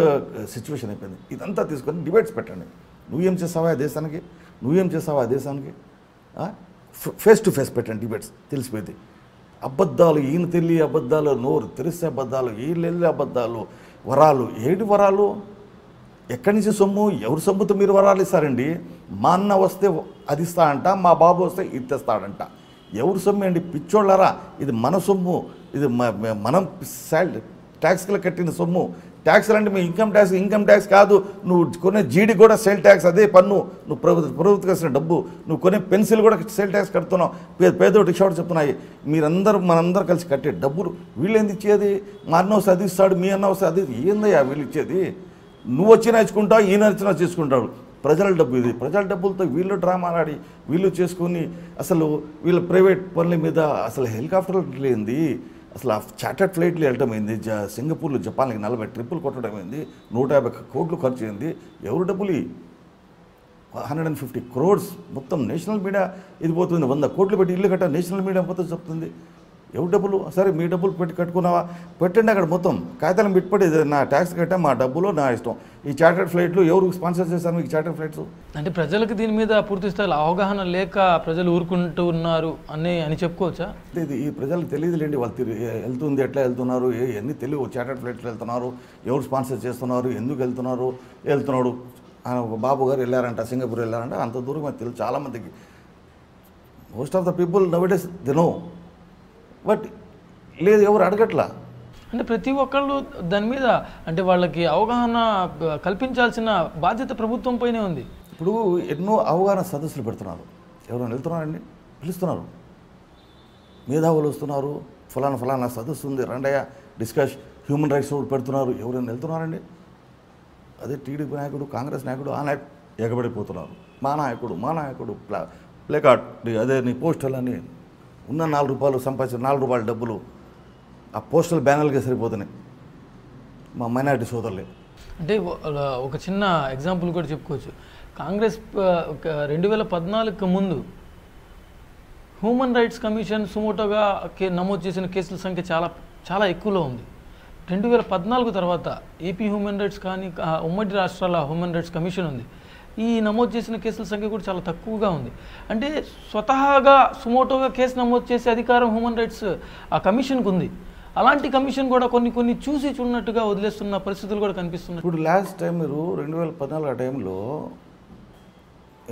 సిచ్యువేషన్ అయిపోయింది ఇదంతా తీసుకొని డిబేట్స్ పెట్టండి నువ్వేం చేసావా దేశానికి నువ్వేం చేసావా దేశానికి ఫేస్ టు ఫేస్ పెట్టండి డిబేట్స్ తెలిసిపోయింది అబద్ధాలు ఈయన తెలియ అబద్ధాలు నోరు తెలిసే అబద్ధాలు వీళ్ళెళ్ళే అబద్ధాలు వరాలు ఏడు వరాలు ఎక్కడి నుంచి సొమ్ము ఎవరి సొమ్ముతో మీరు వరాలు ఇస్తారండి మా అన్న వస్తే అది ఇస్తా అంట మా బాబు వస్తే ఇది తెస్తాడంట ఎవరి సొమ్ము అండి పిచ్చోళ్ళరా ఇది మన సొమ్ము ఇది మనం శాలరీ ట్యాక్స్లు కట్టిన సొమ్ము ట్యాక్స్లు అంటే మీ ఇన్కమ్ ట్యాక్స్ కాదు నువ్వు కొనే జీడీ కూడా సేల్ ట్యాక్స్ అదే పన్ను నువ్వు ప్రభుత్వం వేసిన డబ్బు నువ్వు కొనే పెన్సిల్ కూడా సేల్ ట్యాక్స్ కడుతున్నావు పేదోటి రిక్షాడు చెప్తున్నాయి మీరందరూ మనందరూ కలిసి కట్టే డబ్బులు వీళ్ళు ఏంది ఇచ్చేది మా అన్న వస్తే అది ఇస్తాడు మీ అన్న వస్తే అది ఏందయ్యా వీళ్ళు ఇచ్చేది నువ్వు వచ్చినా ఇచ్చుకుంటావు ఈయన వచ్చినా చేసుకుంటాడు ప్రజల డబ్బు ఇది ప్రజల డబ్బులతో వీళ్ళు డ్రామాలాడి వీళ్ళు చేసుకుని అసలు వీళ్ళ ప్రైవేట్ పనుల మీద అసలు హెలికాప్టర్లు లేనిది అసలు ఆ చార్టర్డ్ ఫ్లైట్లు వెళ్ళటం ఏంది సింగపూర్లో జపాన్కి 40 ట్రిప్పులు కొట్టడం ఏంది 150 కోట్లు ఖర్చు అయింది ఎవరు డబ్బులు 150 crores మొత్తం నేషనల్ మీడియా ఇది పోతుంది 100 కోట్లు పెట్టి ఇల్లు కట్ట నేషనల్ మీడియా మొత్తం చెప్తుంది ఎవరు డబ్బులు సరే మీ డబ్బులు పెట్టి కట్టుకున్నావా పెట్టండి అక్కడ మొత్తం కాగితాలను పెట్టుబడేది నా ట్యాక్స్ కట్టా మా డబ్బులు నా ఇష్టం ఈ చార్టర్డ్ ఫ్లైట్లు ఎవరు స్పాన్సర్ చేస్తారు మీకు చార్టర్డ్ ఫ్లైట్స్ అంటే ప్రజలకు దీని మీద పూర్తి స్థాయిలో అవగాహన లేక ప్రజలు ఊరుకుంటూ ఉన్నారు అని చెప్పుకోవచ్చా లేదు ఈ ప్రజలకు తెలియదు లేండి వాళ్ళు వెళ్తుంది ఎట్లా వెళ్తున్నారు ఎన్ని తెలియవు చార్టర్డ్ ఫ్లైట్లు వెళ్తున్నారు ఎవరు స్పాన్సర్ చేస్తున్నారు ఎందుకు వెళ్తున్నాడు ఆయన ఒక బాబు గారు వెళ్ళారంట సింగపూర్ వెళ్ళారంట అంత దూరం మనకు తెలుసు చాలామందికి most of the people nowadays they know but లేదు ఎవరు అడగట్లా అంటే ప్రతి ఒక్కళ్ళు దాని మీద అంటే వాళ్ళకి అవగాహన కల్పించాల్సిన బాధ్యత ప్రభుత్వంపైనే ఉంది ఇప్పుడు ఎన్నో అవగాహన సదస్సులు పెడుతున్నారు ఎవరైనా వెళ్తున్నారండి పిలుస్తున్నారు మేధావులు వస్తున్నారు ఫలానా సదస్సు ఉంది రెండయ్య డిస్కస్ హ్యూమన్ రైట్స్ పెడుతున్నారు ఎవరైనా వెళ్తున్నారండి అదే టీడీపీ నాయకుడు కాంగ్రెస్ నాయకుడు ఆ నాయకుడు ఎగబడిపోతున్నారు మా నాయకుడు ప్లేకార్డ్ అదే నీ పోస్టర్లు అని ఉన్న 4 రూపాయలు సంపాదించిన 4 రూపాయల డబ్బులు ఆ పోస్టల్ బ్యానర్లకే సరిపోతున్నాయి మా మైనారిటీ సోదరులే అంటే ఒక చిన్న ఎగ్జాంపుల్ కూడా చెప్పుకోవచ్చు కాంగ్రెస్ 2014 ముందు హ్యూమన్ రైట్స్ కమిషన్ సుమోటోగా నమోదు చేసిన కేసుల సంఖ్య చాలా చాలా ఎక్కువలో ఉంది 2014 తర్వాత ఏపీ హ్యూమన్ రైట్స్ కానీ ఉమ్మడి రాష్ట్రాల హ్యూమన్ రైట్స్ కమిషన్ ఉంది ఈ నమోదు చేసిన కేసుల సంఖ్య కూడా చాలా తక్కువగా ఉంది అంటే స్వతహాగా సుమోటోగా కేసు నమోదు చేసే అధికారం హ్యూమన్ రైట్స్ ఆ కమిషన్కు ఉంది అలాంటి కమిషన్ కూడా కొన్ని చూసి చూడనట్టుగా వదిలేస్తున్న పరిస్థితులు కూడా కనిపిస్తున్నాయి ఇప్పుడు లాస్ట్ టైం మీరు 2014 ఆ టైంలో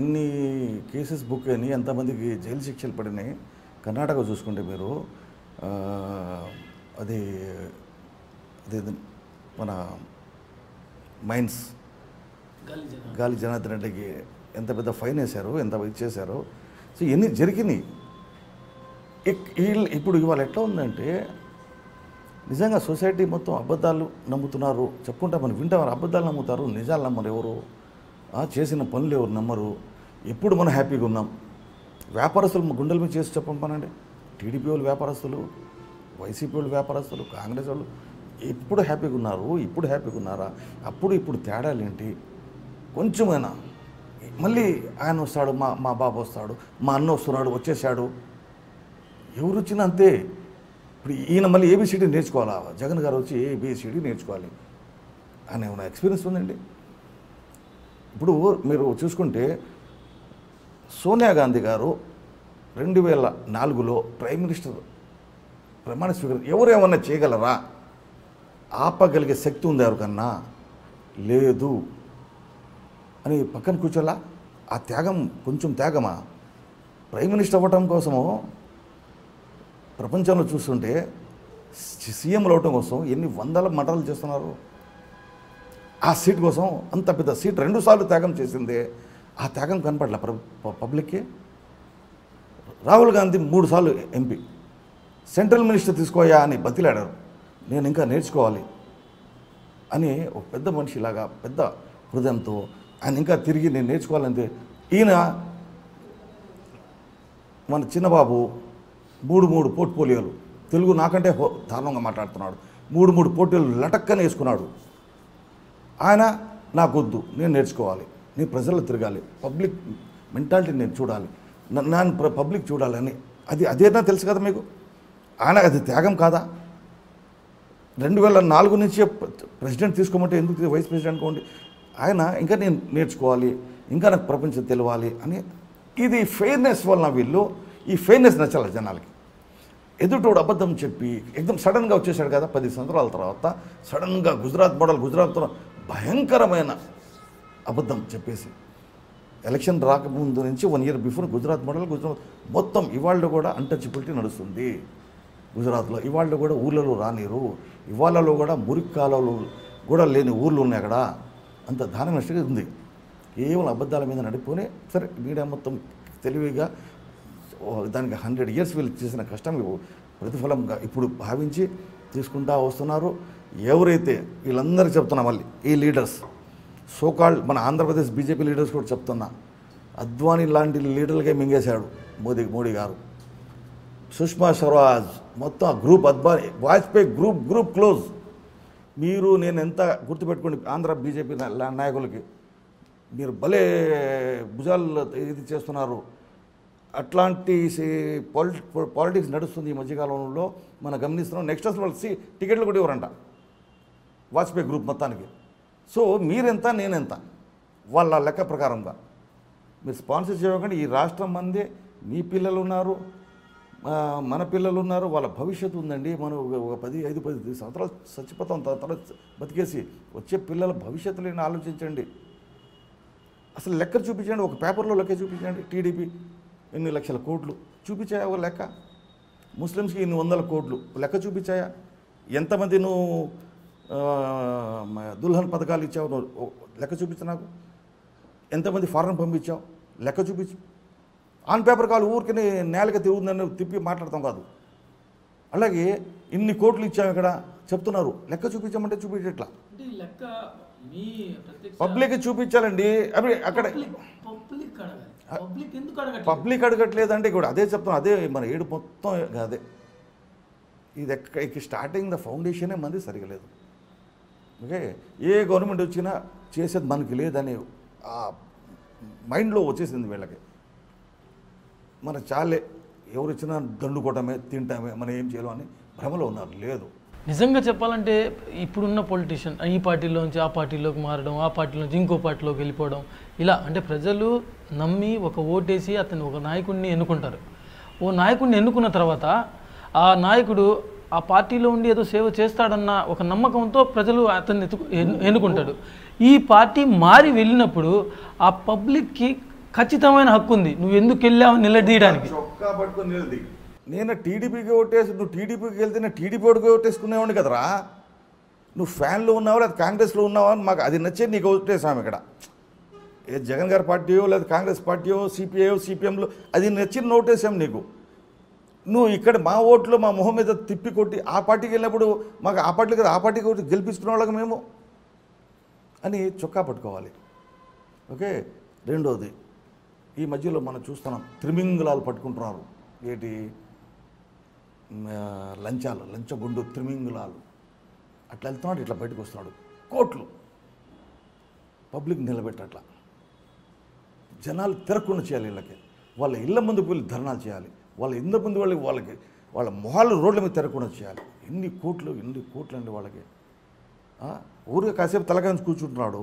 ఎన్ని కేసెస్ బుక్ అయినాయి ఎంతమందికి జైలు శిక్షలు పడినాయి కర్ణాటక చూసుకుంటే మీరు అది అదే మన మైన్స్ గాలి జనార్దన్ రెడ్డికి ఎంత పెద్ద ఫైన్ వేశారు ఎంత ఇచ్చేశారు సో ఇవన్నీ జరిగినాయి ఇప్పుడు ఇవాళ ఎట్లా ఉందంటే నిజంగా సొసైటీ మొత్తం అబద్ధాలు నమ్ముతున్నారు చెప్పుకుంటా మనం వింటామని అబద్ధాలు నమ్ముతారు నిజాలు నమ్మరు ఎవరు చేసిన పనులు ఎవరు నమ్మరు ఎప్పుడు మనం హ్యాపీగా ఉన్నాం వ్యాపారస్తులు గుండెల మీద చేసి చెప్పండి టీడీపీ వాళ్ళు వ్యాపారస్తులు, వైసీపీ వాళ్ళు వ్యాపారస్తులు, కాంగ్రెస్ వాళ్ళు ఎప్పుడు హ్యాపీగా ఉన్నారు, ఇప్పుడు హ్యాపీగా ఉన్నారా, అప్పుడు ఇప్పుడు తేడాలు ఏంటి? కొంచెమైనా మళ్ళీ ఆయన వస్తాడు, మా బాబు వస్తాడు, మా అన్న వస్తున్నాడు, వచ్చేసాడు, ఎవరు వచ్చినా అంతే. ఇప్పుడు ఈయన మళ్ళీ ఏబీసీడీ నేర్చుకోవాలా? జగన్ గారు వచ్చి ఏబీసీడీ నేర్చుకోవాలి అని ఏమైనా ఎక్స్పీరియన్స్ ఉందండి? ఇప్పుడు మీరు చూసుకుంటే సోనియా గాంధీ గారు 2004లో ప్రైమ్ మినిస్టర్ ప్రమాణ స్వీకారం, ఎవరేమన్నా చేయగలరా? ఆపగలిగే శక్తి ఉంది ఎవరికన్నా? లేదు అని పక్కన కూర్చోలా. ఆ త్యాగం కొంచెం త్యాగమా? ప్రైమ్ మినిస్టర్ అవ్వటం కోసము ప్రపంచంలో చూస్తుంటే సీఎంలు అవ్వటం కోసం ఎన్ని వందల మటలు చేస్తున్నారు. ఆ సీట్ కోసం అంత పెద్ద సీట్ 2 సార్లు త్యాగం చేసింది. ఆ త్యాగం కనపడలే పబ్లిక్కి. రాహుల్ గాంధీ 3 సార్లు ఎంపీ, సెంట్రల్ మినిస్టర్ తీసుకోయా అని బతిలాడారు. నేను ఇంకా నేర్చుకోవాలి అని ఒక పెద్ద మనిషిలాగా పెద్ద హృదయంతో ఆయన ఇంకా తిరిగి నేను నేర్చుకోవాలంటే, ఈయన మన చిన్నబాబు 3 పోర్ట్ఫోలియోలు, తెలుగు నాకంటే దారుణంగా మాట్లాడుతున్నాడు, 3 పోర్ట్ఫోలియోలు లటక్కని వేసుకున్నాడు. ఆయన నాకొద్దు, నేను నేర్చుకోవాలి, నేను ప్రజల్లో తిరగాలి, పబ్లిక్ మెంటాలిటీ నేను చూడాలి, నన్ను పబ్లిక్ చూడాలని, అదేనా తెలుసు కదా మీకు. ఆయన అది త్యాగం కాదా? 2004 నుంచి ప్రెసిడెంట్ తీసుకోమంటే ఎందుకు వైస్ ప్రెసిడెంట్ అనుకోండి, ఆయన ఇంకా నేను నేర్చుకోవాలి, ఇంకా నాకు ప్రపంచం తెలియాలి అని. ఇది ఫెయిర్నెస్ వలన వీళ్ళు, ఈ ఫెయిర్నెస్ నచ్చాలి జనాలకి. ఎదుటోడు అబద్ధం చెప్పి ఎక్దం సడన్గా వచ్చేసాడు కదా 10 సంవత్సరాల తర్వాత. సడన్గా గుజరాత్ మోడల్, గుజరాత్లో భయంకరమైన అబద్ధం చెప్పేసి ఎలక్షన్ రాకముందు నుంచి 1 year before Gujarat model, Gujarat మొత్తం ఇవాళ కూడా అన్టచబిలిటీ నడుస్తుంది గుజరాత్లో. ఇవాళ కూడా ఊళ్ళలో రానిరు, ఇవాళలో కూడా మురికి కాలాలు కూడా లేని ఊర్లు ఉన్నాయి అక్కడ, అంత దారుణంగా ఉంది. కేవలం అబద్ధాల మీద నడిపోయి సరే మీడియా మొత్తం తెలివిగా దానికి 100 years వీళ్ళు చేసిన కష్టం ప్రతిఫలంగా ఇప్పుడు భావించి తీసుకుంటా వస్తున్నారు. ఎవరైతే వీళ్ళందరికీ చెప్తున్నా, మళ్ళీ ఈ లీడర్స్ సోకాల్ మన ఆంధ్రప్రదేశ్ బీజేపీ లీడర్స్ కూడా చెప్తున్నా, అద్వానీ లాంటి లీడర్లకే మింగేశాడు మోడీ గారు. సుష్మా స్వరాజ్ మొత్తం ఆ group, Advani, Vajpayee group close. మీరు నేను ఎంత గుర్తుపెట్టుకోండి, ఆంధ్ర బీజేపీ నాయకులకి మీరు భలే భుజాలు ఇది చేస్తున్నారు. అట్లాంటి పాలిటిక్స్ నడుస్తుంది ఈ మధ్యకాలంలో మనం గమనిస్తున్నాం. నెక్స్ట్ అసలు టికెట్లు కూడా ఇవ్వరంట వాజ్పేయి గ్రూప్ మొత్తానికి. సో మీరెంత నేనెంత వాళ్ళ లెక్క ప్రకారంగా మీరు స్పాన్సర్ చేయకుండా, ఈ రాష్ట్రం మంది, మీ పిల్లలు ఉన్నారు, మన పిల్లలు ఉన్నారు, వాళ్ళ భవిష్యత్తు ఉందండి. మనం ఒక 10-15 సంవత్సరాలు చచ్చిపోతాం, తర్వాత బతికేసి వచ్చే పిల్లల భవిష్యత్తుని ఆలోచించండి. అసలు లెక్క చూపించండి, ఒక పేపర్లో లెక్క చూపించండి. టీడీపీ ఎన్ని లక్షల కోట్లు చూపించాయా ఒక లెక్క? ముస్లిమ్స్కి 800 కోట్లు లెక్క చూపించాయా? ఎంతమంది నువ్వు దుల్హన్ పథకాలు ఇచ్చావు నువ్వు లెక్క చూపించు నాకు? ఎంతమంది ఫారెన్ పంపించావు లెక్క చూపించు? ఆన్ పేపర్ కాదు, ఊరికి నేలకి తిరుగుతుందని తిప్పి మాట్లాడతాం కాదు. అలాగే ఇన్ని కోట్లు ఇచ్చాము ఇక్కడ చెప్తున్నారు, లెక్క చూపించామంటే చూపించేట్లా పబ్లిక్ చూపించాలండి. అక్కడ పబ్లిక్ అడగట్లేదంటే కూడా అదే చెప్తాం, అదే మన ఏడు మొత్తం అదే. ఇది ఎక్కడ స్టార్టింగ్ ద ఫౌండేషనే మంది సరిగా లేదు. ఓకే, ఏ గవర్నమెంట్ వచ్చినా చేసేది మనకి లేదని ఆ మైండ్లో వచ్చేసింది వీళ్ళకి. మన చాలే, ఎవరు ఇచ్చినా దండుకోవటమే, తింటామే, మనం ఏం చేయాలో అని భ్రమలో ఉన్నారు. లేదు, నిజంగా చెప్పాలంటే ఇప్పుడున్న పొలిటీషియన్ ఈ పార్టీలోంచి ఆ పార్టీలోకి మారడం, ఆ పార్టీలోంచి ఇంకో పార్టీలోకి వెళ్ళిపోవడం, ఇలా అంటే ప్రజలు నమ్మి ఒక ఓటేసి అతను ఒక నాయకుడిని ఎన్నుకుంటారు. ఓ నాయకుడిని ఎన్నుకున్న తర్వాత ఆ నాయకుడు ఆ పార్టీలో ఉండి ఏదో సేవ చేస్తాడన్న ఒక నమ్మకంతో ప్రజలు అతన్ని ఎన్నుకుంటాడు. ఈ పార్టీ మారి వెళ్ళినప్పుడు ఆ పబ్లిక్కి ఖచ్చితమైన హక్కు ఉంది నువ్వు ఎందుకు వెళ్ళావు నిలదీయడానికి. నేను టీడీపీకి ఓటేసి నువ్వు టీడీపీకి వెళ్తే నేను టీడీపీ ఓటుకి ఓటేసుకునేవాడిని కదరా. నువ్వు ఫ్యాన్లో ఉన్నావా లేదా కాంగ్రెస్లో ఉన్నావా అని మాకు అది నచ్చేది నీకు ఓటేసాము. ఇక్కడ ఏ జగన్ గారి పార్టీయో లేదా కాంగ్రెస్ పార్టీయో సిపిఐ సిపిఎంలో అది నచ్చింది ఓటేసాము నీకు. నువ్వు ఇక్కడ మా ఓట్లు మా మొహం మీద తిప్పి కొట్టి ఆ పార్టీకి వెళ్ళినప్పుడు మాకు ఆ పార్టీ కదా, ఆ పార్టీకి ఓటు గెలిపించుకునే వాళ్ళకి మేము అని చొక్కా పట్టుకోవాలి. ఓకే, రెండోది ఈ మధ్యలో మనం చూస్తున్నాం త్రిమింగళాలు పట్టుకుంటున్నారు. ఏంటి లంచాలు లంచగొండు త్రిమింగులాలు అట్లా వెళ్తున్నాడు, ఇట్లా బయటకు వస్తున్నాడు. కోట్లు పబ్లిక్ నిలబెట్టట్లా, జనాలు తిరగకుండా చేయాలి, ఇళ్ళకి వాళ్ళ ఇళ్ళ ముందు పోయి ధర్నాలు చేయాలి, వాళ్ళ ఇళ్ళ ముందు వాళ్ళకి వాళ్ళ మొహాలు రోడ్ల మీద తిరగకుండా చేయాలి. ఎన్ని కోట్లు అండి వాళ్ళకి. ఊరికే కాసేపు తలకాయ కూర్చుంటున్నాడు,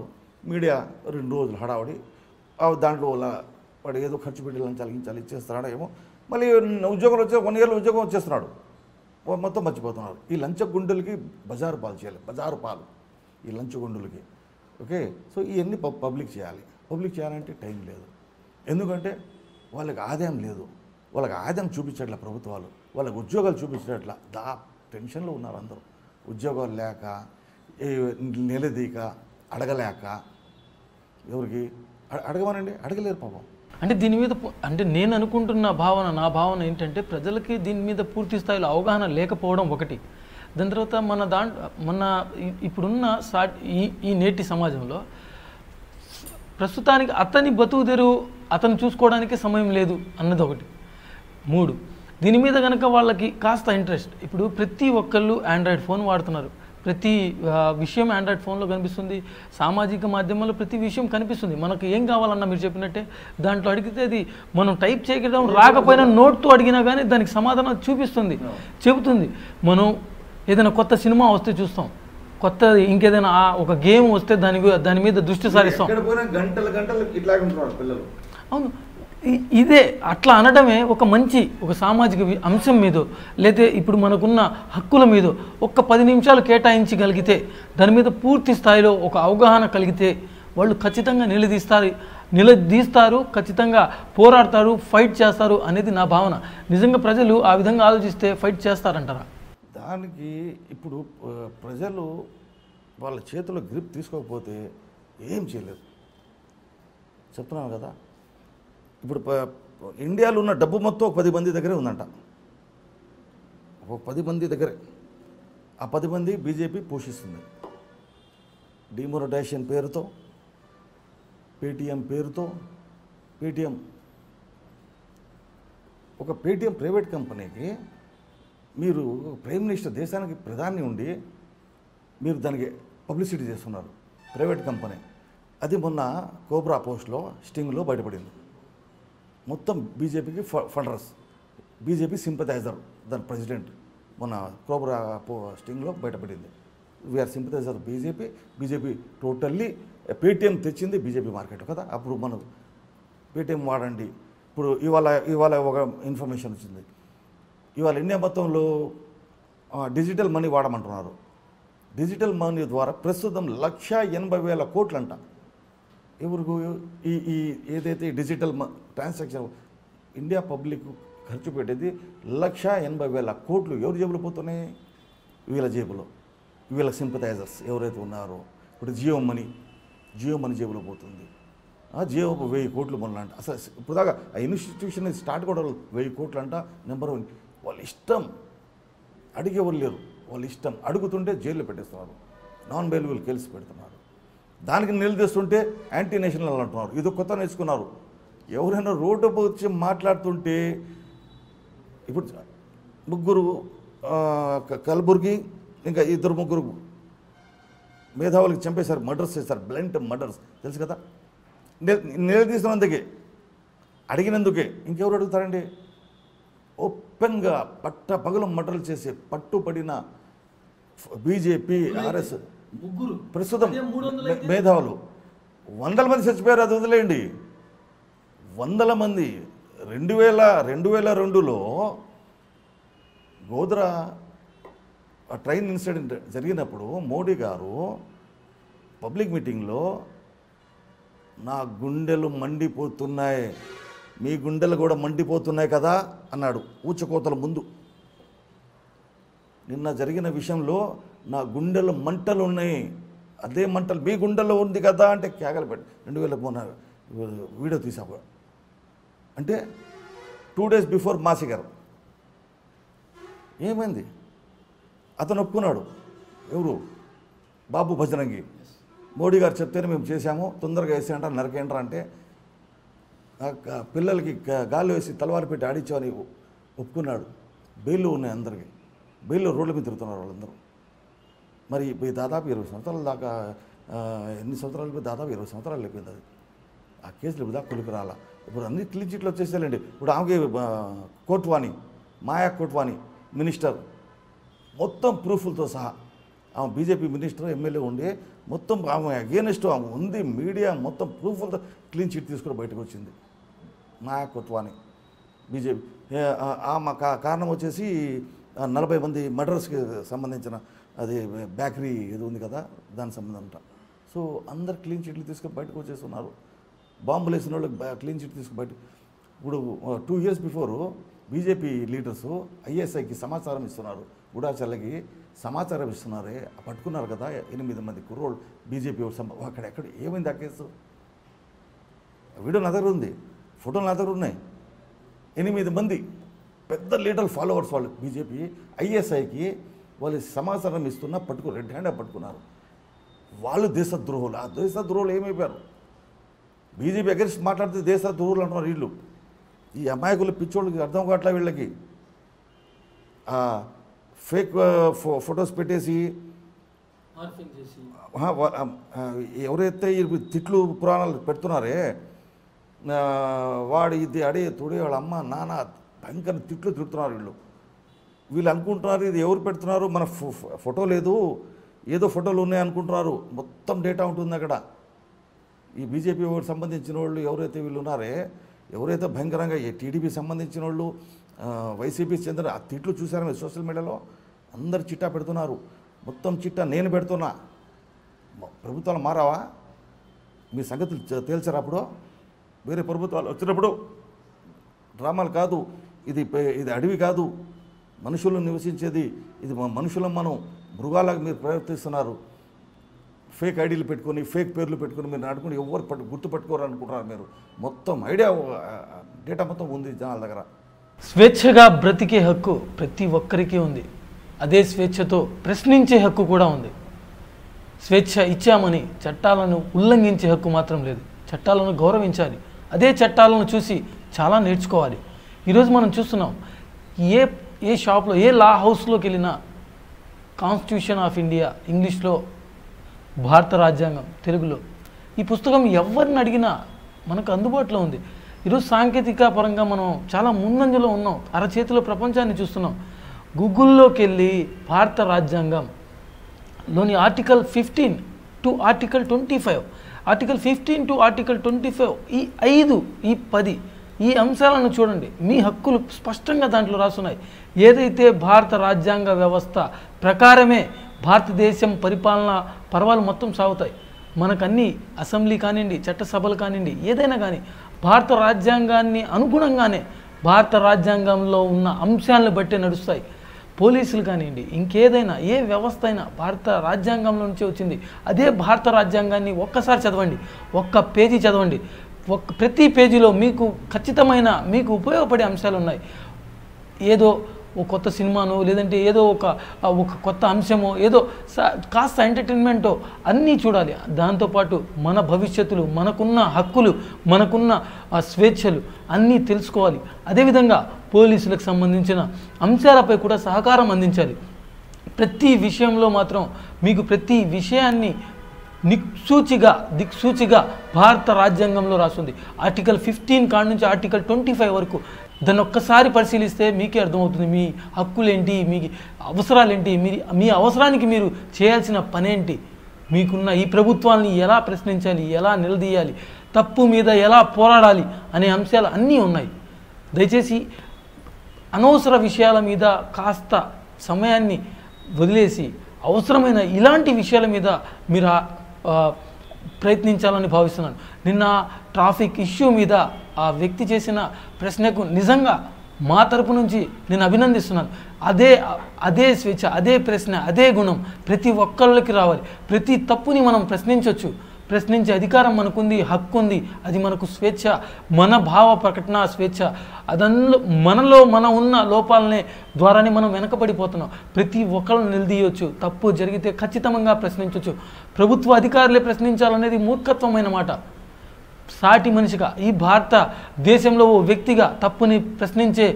మీడియా 2 రోజులు హడావుడి, దాంట్లో వాడు ఏదో ఖర్చు పెట్టి లంచాలు ఇచ్చేస్తున్నాడు ఏమో, మళ్ళీ ఉద్యోగం వచ్చే 1 yearలో ఉద్యోగం వచ్చేస్తున్నాడు, మొత్తం మర్చిపోతున్నారు. ఈ లంచగుండులకి బజారు పాలు చేయాలి, బజారు పాలు ఈ లంచగుండులకి. ఓకే, సో ఇవన్నీ పబ్లిక్ చేయాలి. పబ్లిక్ చేయాలంటే టైం లేదు, ఎందుకంటే వాళ్ళకి ఆదాయం లేదు, వాళ్ళకి ఆదాయం చూపించట్లా ప్రభుత్వాలు, వాళ్ళకి ఉద్యోగాలు చూపించట్లా. టెన్షన్లో ఉన్నారు అందరూ, ఉద్యోగాలు లేక నిలదీక అడగలేక. ఎవరికి అడగమనండి, అడగలేరు పాపం. అంటే దీని మీద అంటే నేను అనుకుంటున్న భావన, నా భావన ఏంటంటే ప్రజలకి దీని మీద పూర్తి స్థాయిలో అవగాహన లేకపోవడం ఒకటి. దాని తర్వాత మన ఇప్పుడున్న ఈ నేటి సమాజంలో ప్రస్తుతానికి అతని బతుకుదెరువు అతను చూసుకోవడానికి సమయం లేదు అన్నది ఒకటి. 3, దీని మీద కనుక వాళ్ళకి కాస్త ఇంట్రెస్ట్, ఇప్పుడు ప్రతి ఒక్కళ్ళు ఆండ్రాయిడ్ ఫోన్ వాడుతున్నారు, ప్రతి విషయం ఆండ్రాయిడ్ ఫోన్లో కనిపిస్తుంది, సామాజిక మాధ్యమాల్లో ప్రతి విషయం కనిపిస్తుంది. మనకు ఏం కావాలన్నా మీరు చెప్పినట్టే దాంట్లో అడిగితే అది మనం టైప్ చేయడం రాకపోయినా నోట్తో అడిగినా కానీ దానికి సమాధానం చూపిస్తుంది, చెబుతుంది. మనం ఏదైనా కొత్త సినిమా వస్తే చూస్తాం, కొత్త ఇంకేదైనా ఒక గేమ్ వస్తే దాని మీద దృష్టి సారిస్తాం. అవును, ఇదే అట్లా అనడమే ఒక మంచి ఒక సామాజిక అంశం మీద, లేదా ఇప్పుడు మనకున్న హక్కుల మీద ఒక్క 10 నిమిషాలు కేటాయించగలిగితే, దాని మీద పూర్తి స్థాయిలో ఒక అవగాహన కలిగితే వాళ్ళు ఖచ్చితంగా నిలదీస్తారు, ఖచ్చితంగా పోరాడతారు, ఫైట్ చేస్తారు అనేది నా భావన. నిజంగా ప్రజలు ఆ విధంగా ఆలోచిస్తే ఫైట్ చేస్తారంటారా? దానికి ఇప్పుడు ప్రజలు వాళ్ళ చేతిలో గ్రిప్ తీసుకోకపోతే ఏం చేయలేదు, చెప్తున్నాను కదా. ఇప్పుడు ఇండియాలో ఉన్న డబ్బు మొత్తం ఒక 10 మంది దగ్గరే ఉందంట, ఒక 10 మంది దగ్గరే. ఆ 10 మంది బీజేపీ పోషిస్తుంది. డిమోనిటైజేషన్ పేరుతో, పేటీఎం ఒక పేటీఎం ప్రైవేట్ కంపెనీకి మీరు ప్రైమ్ మినిస్టర్, దేశానికి ప్రధాని ఉండి మీరు దానికి పబ్లిసిటీ చేస్తున్నారు, ప్రైవేట్ కంపెనీ. అది మొన్న కోబ్రా పోస్ట్లో స్టింగ్లో బయటపడింది. మొత్తం బీజేపీకి ఫండర్స్, బీజేపీ సింపథైజర్, దాని ప్రెసిడెంట్ మొన్న కోబ్రా స్టింగ్లో బయటపడింది. We are sympathiser BJP, BJP totally. Paytm తెచ్చింది బీజేపీ మార్కెట్ కదా, అప్పుడు మనం పేటీఎం వాడండి. ఇప్పుడు ఇవాళ ఒక ఇన్ఫర్మేషన్ వచ్చింది, ఇవాళ ఇండియా మొత్తంలో డిజిటల్ మనీ వాడమంటున్నారు. డిజిటల్ మనీ ద్వారా ప్రస్తుతం 180,000 కోట్లు అంట. ఎవరికి ఈ ఈ ఏదైతే డిజిటల్ ట్రాన్సాక్షన్ ఇండియా పబ్లిక్ ఖర్చు పెట్టేది 180,000 కోట్లు ఎవరి జేబులు పోతున్నాయి? వీళ్ళ జేబులో, వీళ్ళ సింపథైజర్స్ ఎవరైతే ఉన్నారో. ఇప్పుడు జియో మనీ జేబులో పోతుంది. జియో 1,000 కోట్లు మొన్న అంట. అసలు ఇప్పుడు దాకా ఆ ఇన్స్టిట్యూషన్ స్టార్ట్ కూడా 1,000 కోట్లు అంట. నెంబర్ 1, వాళ్ళ ఇష్టం, అడిగేవాళ్ళు లేరు, వాళ్ళ ఇష్టం. అడుగుతుంటే జైల్లో పెట్టేస్తున్నారు, నాన్ బెయిలబుల్ కేసు పెడుతున్నారు. దానికి నిలదీస్తుంటే యాంటీ నేషనల్ అంటున్నారు. ఇది కొత్త నేర్చుకున్నారు. ఎవరైనా రోడ్డు వచ్చి మాట్లాడుతుంటే, ఇప్పుడు 3 కల్బుర్గి ఇంకా 2-3 మేధావులకి చంపేశారు, మర్డర్స్ చేశారు, బ్లంట్ మర్డర్స్ తెలుసు కదా. నిలదీసినందుకే, అడిగినందుకే. ఇంకెవరు అడుగుతారండి? ఓపెన్గా పట్టపగలు మర్డర్లు చేసి పట్టుబడిన బీజేపీ ఆర్ఎస్ ప్రస్తుతం మేధావులు 100 మంది చచ్చిపోయారు. అది వదిలేయండి, 100 మంది. 2002లో గోద్రా ట్రైన్ ఇన్సిడెంట్ జరిగినప్పుడు మోడీ గారు పబ్లిక్ మీటింగ్లో నా గుండెలు మండిపోతున్నాయి, మీ గుండెలు కూడా మండిపోతున్నాయి కదా అన్నాడు, ఊచకోతల ముందు. నిన్న జరిగిన విషయంలో నా గుండెలు మంటలు ఉన్నాయి, అదే మంటలు మీ గుండెల్లో ఉంది కదా అంటే కేకలు పెట్టి 2003 వీడియో తీసాము. అంటే 2 days బిఫోర్ మాసిగర్ ఏమైంది? అతను ఒప్పుకున్నాడు. ఎవరు? బాబు భజరంగి. మోడీ గారు చెప్తేనే మేము చేశాము, తొందరగా వేసేయంటారు, నరకేంటారు అంటే పిల్లలకి గాలి వేసి తలవారు పెట్టి ఆడించామని ఒప్పుకున్నాడు. బెయిల్లో ఉన్నాయి అందరికీ, బెయిల్లో రోడ్ల మీద తిరుగుతున్నారు వాళ్ళందరూ. మరి దాదాపు 20 సంవత్సరాల దాకా, ఎన్ని సంవత్సరాలు, దాదాపు 20 సంవత్సరాలు అయిపోయింది అది. ఆ కేసులు ఇప్పుడు దాకా కొలిపి రాలా. ఇప్పుడు అన్ని క్లీన్ చిట్లు వచ్చేసేయాలండి. ఇప్పుడు ఆమెకి కోట్వాణి, మాయా కోట్వాణి మినిస్టర్, మొత్తం ప్రూఫ్లతో సహా ఆమె బీజేపీ మినిస్టర్ ఎమ్మెల్యే ఉండే మొత్తం ఆమె అగేనెస్ట్ ఆమె ఉంది మీడియా మొత్తం ప్రూఫ్లతో క్లీన్ చిట్ తీసుకుని బయటకు వచ్చింది మాయా కోట్వాణి బీజేపీ. ఆమె కారణం వచ్చేసి 40 మంది మర్డర్స్కి సంబంధించిన అది బేకరీ ఇది ఉంది కదా దానికి సంబంధం. సో అందరు క్లీన్ చిట్లు తీసుకుని బయటకు వచ్చేస్తున్నారు. బాంబులు వేసిన వాళ్ళకి క్లీన్ చిట్ తీసుకుని బయట. ఇప్పుడు 2 years బిఫోర్ బీజేపీ లీడర్స్ ఐఎస్ఐకి సమాచారం ఇస్తున్నారు, గూఢాచారులకి సమాచారం ఇస్తున్నారే, పట్టుకున్నారు కదా 8 మంది కుర్రోళ్ళు బీజేపీ. అక్కడెక్కడ ఏమైంది ఆ కేసు? వీడియో నా దగ్గర ఉంది, ఫోటోలు నా దగ్గర ఉన్నాయి. 8 మంది పెద్ద లీడర్ ఫాలోవర్స్ వాళ్ళు బీజేపీ ఐఎస్ఐకి వాళ్ళు సమాచారం ఇస్తున్నా పట్టుకు రెడ్ హ్యాండ్ పట్టుకున్నారు. వాళ్ళు దేశద్రోహులు. ఆ దేశద్రోహులు ఏమైపోయారు? బీజేపీ అగెన్స్ట్ మాట్లాడితే దేశద్రోహులు అంటున్నారు వీళ్ళు. ఈ అమాయకులు పిచ్చోళ్ళకి అర్థం కావట్లే వీళ్ళకి. ఫేక్ ఫొటోస్ పెట్టేసి ఎవరైతే తిట్లు పురాణాలు పెడుతున్నారే వాడు ఇది అడే తోడే వాళ్ళ అమ్మ నాన్న భయంకర తిట్లు తిడుతున్నారు వీళ్ళు. వీళ్ళు అనుకుంటున్నారు ఇది ఎవరు పెడుతున్నారు, మన ఫోటో లేదు, ఏదో ఫోటోలు ఉన్నాయి అనుకుంటున్నారు. మొత్తం డేటా ఉంటుంది అక్కడ. ఈ బీజేపీ సంబంధించిన వాళ్ళు ఎవరైతే వీళ్ళు ఉన్నారే, ఎవరైతే భయంకరంగా ఈ టీడీపీ సంబంధించిన వాళ్ళు, వైసీపీ చెందిన ఆ తిట్లు చూశారు సోషల్ మీడియాలో. అందరు చిట్టా పెడుతున్నారు, మొత్తం చిట్టా నేను పెడుతున్నా. ప్రభుత్వాలు మారావా? మీ సంగతులు తేల్చారు. అప్పుడు వేరే ప్రభుత్వాలు వచ్చినప్పుడు డ్రామాలు కాదు. ఇది ఇది అడవి కాదు, మనుషులు నివసించేది. ఇది మనుషులం మనం, మృగాలకు మీరు ప్రవర్తిస్తున్నారు. ఫేక్ ఐడీలు పెట్టుకొని ఫేక్ పేర్లు పెట్టుకొని మీరు నాటుకుని ఎవరు గుర్తుపట్టుకోరు అనుకుంటున్నారు మీరు. మొత్తం ఐడియా డేటా మొత్తం ఉంది జనాల దగ్గర. స్వేచ్ఛగా బ్రతికే హక్కు ప్రతి ఒక్కరికి ఉంది. అదే స్వేచ్ఛతో ప్రశ్నించే హక్కు కూడా ఉంది. స్వేచ్ఛ ఇచ్చామని చట్టాలను ఉల్లంఘించే హక్కు మాత్రం లేదు. చట్టాలను గౌరవించాలి, అదే చట్టాలను చూసి చాలా నేర్చుకోవాలి. ఈరోజు మనం చూస్తున్నాం, ఏ ఏ షాప్లో, ఏ లా హౌస్లోకి వెళ్ళినా కాన్స్టిట్యూషన్ ఆఫ్ ఇండియా ఇంగ్లీష్లో, భారత రాజ్యాంగం తెలుగులో, ఈ పుస్తకం ఎవరిని అడిగినా మనకు అందుబాటులో ఉంది. ఈరోజు సాంకేతిక పరంగా మనం చాలా ముందంజలో ఉన్నాం, అరచేతిలో ప్రపంచాన్ని చూస్తున్నాం. గూగుల్లోకి వెళ్ళి భారత రాజ్యాంగంలోని ఆర్టికల్ 15 to ఆర్టికల్ 25, ఈ 5, ఈ 10 ఈ అంశాలను చూడండి. మీ హక్కులు స్పష్టంగా దాంట్లో రాసున్నాయి. ఏదైతే భారత రాజ్యాంగ వ్యవస్థ ప్రకారమే భారతదేశం పరిపాలన పర్వాలు మొత్తం సాగుతాయి. మనకన్నీ అసెంబ్లీ కానివ్వండి, చట్టసభలు కానివ్వండి, ఏదైనా కానీ భారత రాజ్యాంగాన్ని అనుగుణంగానే, భారత రాజ్యాంగంలో ఉన్న అంశాలను బట్టే నడుస్తాయి. పోలీసులు కానివ్వండి, ఇంకేదైనా ఏ వ్యవస్థ అయినా భారత రాజ్యాంగంలో నుంచే వచ్చింది. అదే భారత రాజ్యాంగాన్ని ఒక్కసారి చదవండి, ఒక్క పేజీ చదవండి. ప్రతి పేజీలో మీకు ఖచ్చితమైన, మీకు ఉపయోగపడే అంశాలు ఉన్నాయి. ఏదో ఓ కొత్త సినిమానో, లేదంటే ఏదో ఒక కొత్త అంశమో, ఏదో కాస్త ఎంటర్టైన్మెంటో అన్నీ చూడాలి. దాంతోపాటు మన భవిష్యత్తులు, మనకున్న హక్కులు, మనకున్న స్వేచ్ఛలు అన్నీ తెలుసుకోవాలి. అదేవిధంగా పోలీసులకు సంబంధించిన అంశాలపై కూడా సహకారం అందించాలి. ప్రతి విషయంలో మాత్రం మీకు ప్రతి విషయాన్ని దిక్సూచిగా భారత రాజ్యాంగంలో రాస్తుంది. ఆర్టికల్ 15 కాడి నుంచి ఆర్టికల్ 25 వరకు దాన్ని ఒక్కసారి పరిశీలిస్తే మీకే అర్థమవుతుంది మీ హక్కులేంటి, మీ అవసరాలేంటి, మీ అవసరానికి మీరు చేయాల్సిన పనేంటి, మీకున్న ఈ ప్రభుత్వాన్ని ఎలా ప్రశ్నించాలి, ఎలా నిలదీయాలి, తప్పు మీద ఎలా పోరాడాలి అనే అంశాలు అన్నీ ఉన్నాయి. దయచేసి అనవసర విషయాల మీద కాస్త సమయాన్ని వదిలేసి అవసరమైన ఇలాంటి విషయాల మీద మీరు ప్రయత్నించాలని భావిస్తున్నాను. నిన్న ట్రాఫిక్ ఇష్యూ మీద ఆ వ్యక్తి చేసిన ప్రశ్నకు నిజంగా మా తరపు నుంచి నేను అభినందిస్తున్నాను. అదే స్వేచ్ఛ, అదే ప్రశ్న, అదే గుణం ప్రతి ఒక్కళ్ళకి రావాలి. ప్రతి తప్పుని మనం ప్రశ్నించవచ్చు, ప్రశ్నించే అధికారం మనకుంది, హక్కు ఉంది. అది మనకు స్వేచ్ఛ, మన భావ ప్రకటన స్వేచ్ఛ. అదంలో మనలో మన ఉన్న లోపాలనే ద్వారానే మనం వెనకబడిపోతున్నాం. ప్రతి ఒక్కరిని నిలదీయొచ్చు, తప్పు జరిగితే ఖచ్చితంగా ప్రశ్నించవచ్చు. ప్రభుత్వ అధికారులే ప్రశ్నించాలనేది మూర్ఖత్వమైన మాట. సాటి మనిషిగా ఈ భారత దేశంలో ఓ వ్యక్తిగా తప్పుని ప్రశ్నించే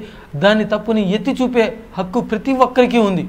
దాని తప్పుని ఎత్తి చూపే హక్కు ప్రతి ఒక్కరికి ఉంది।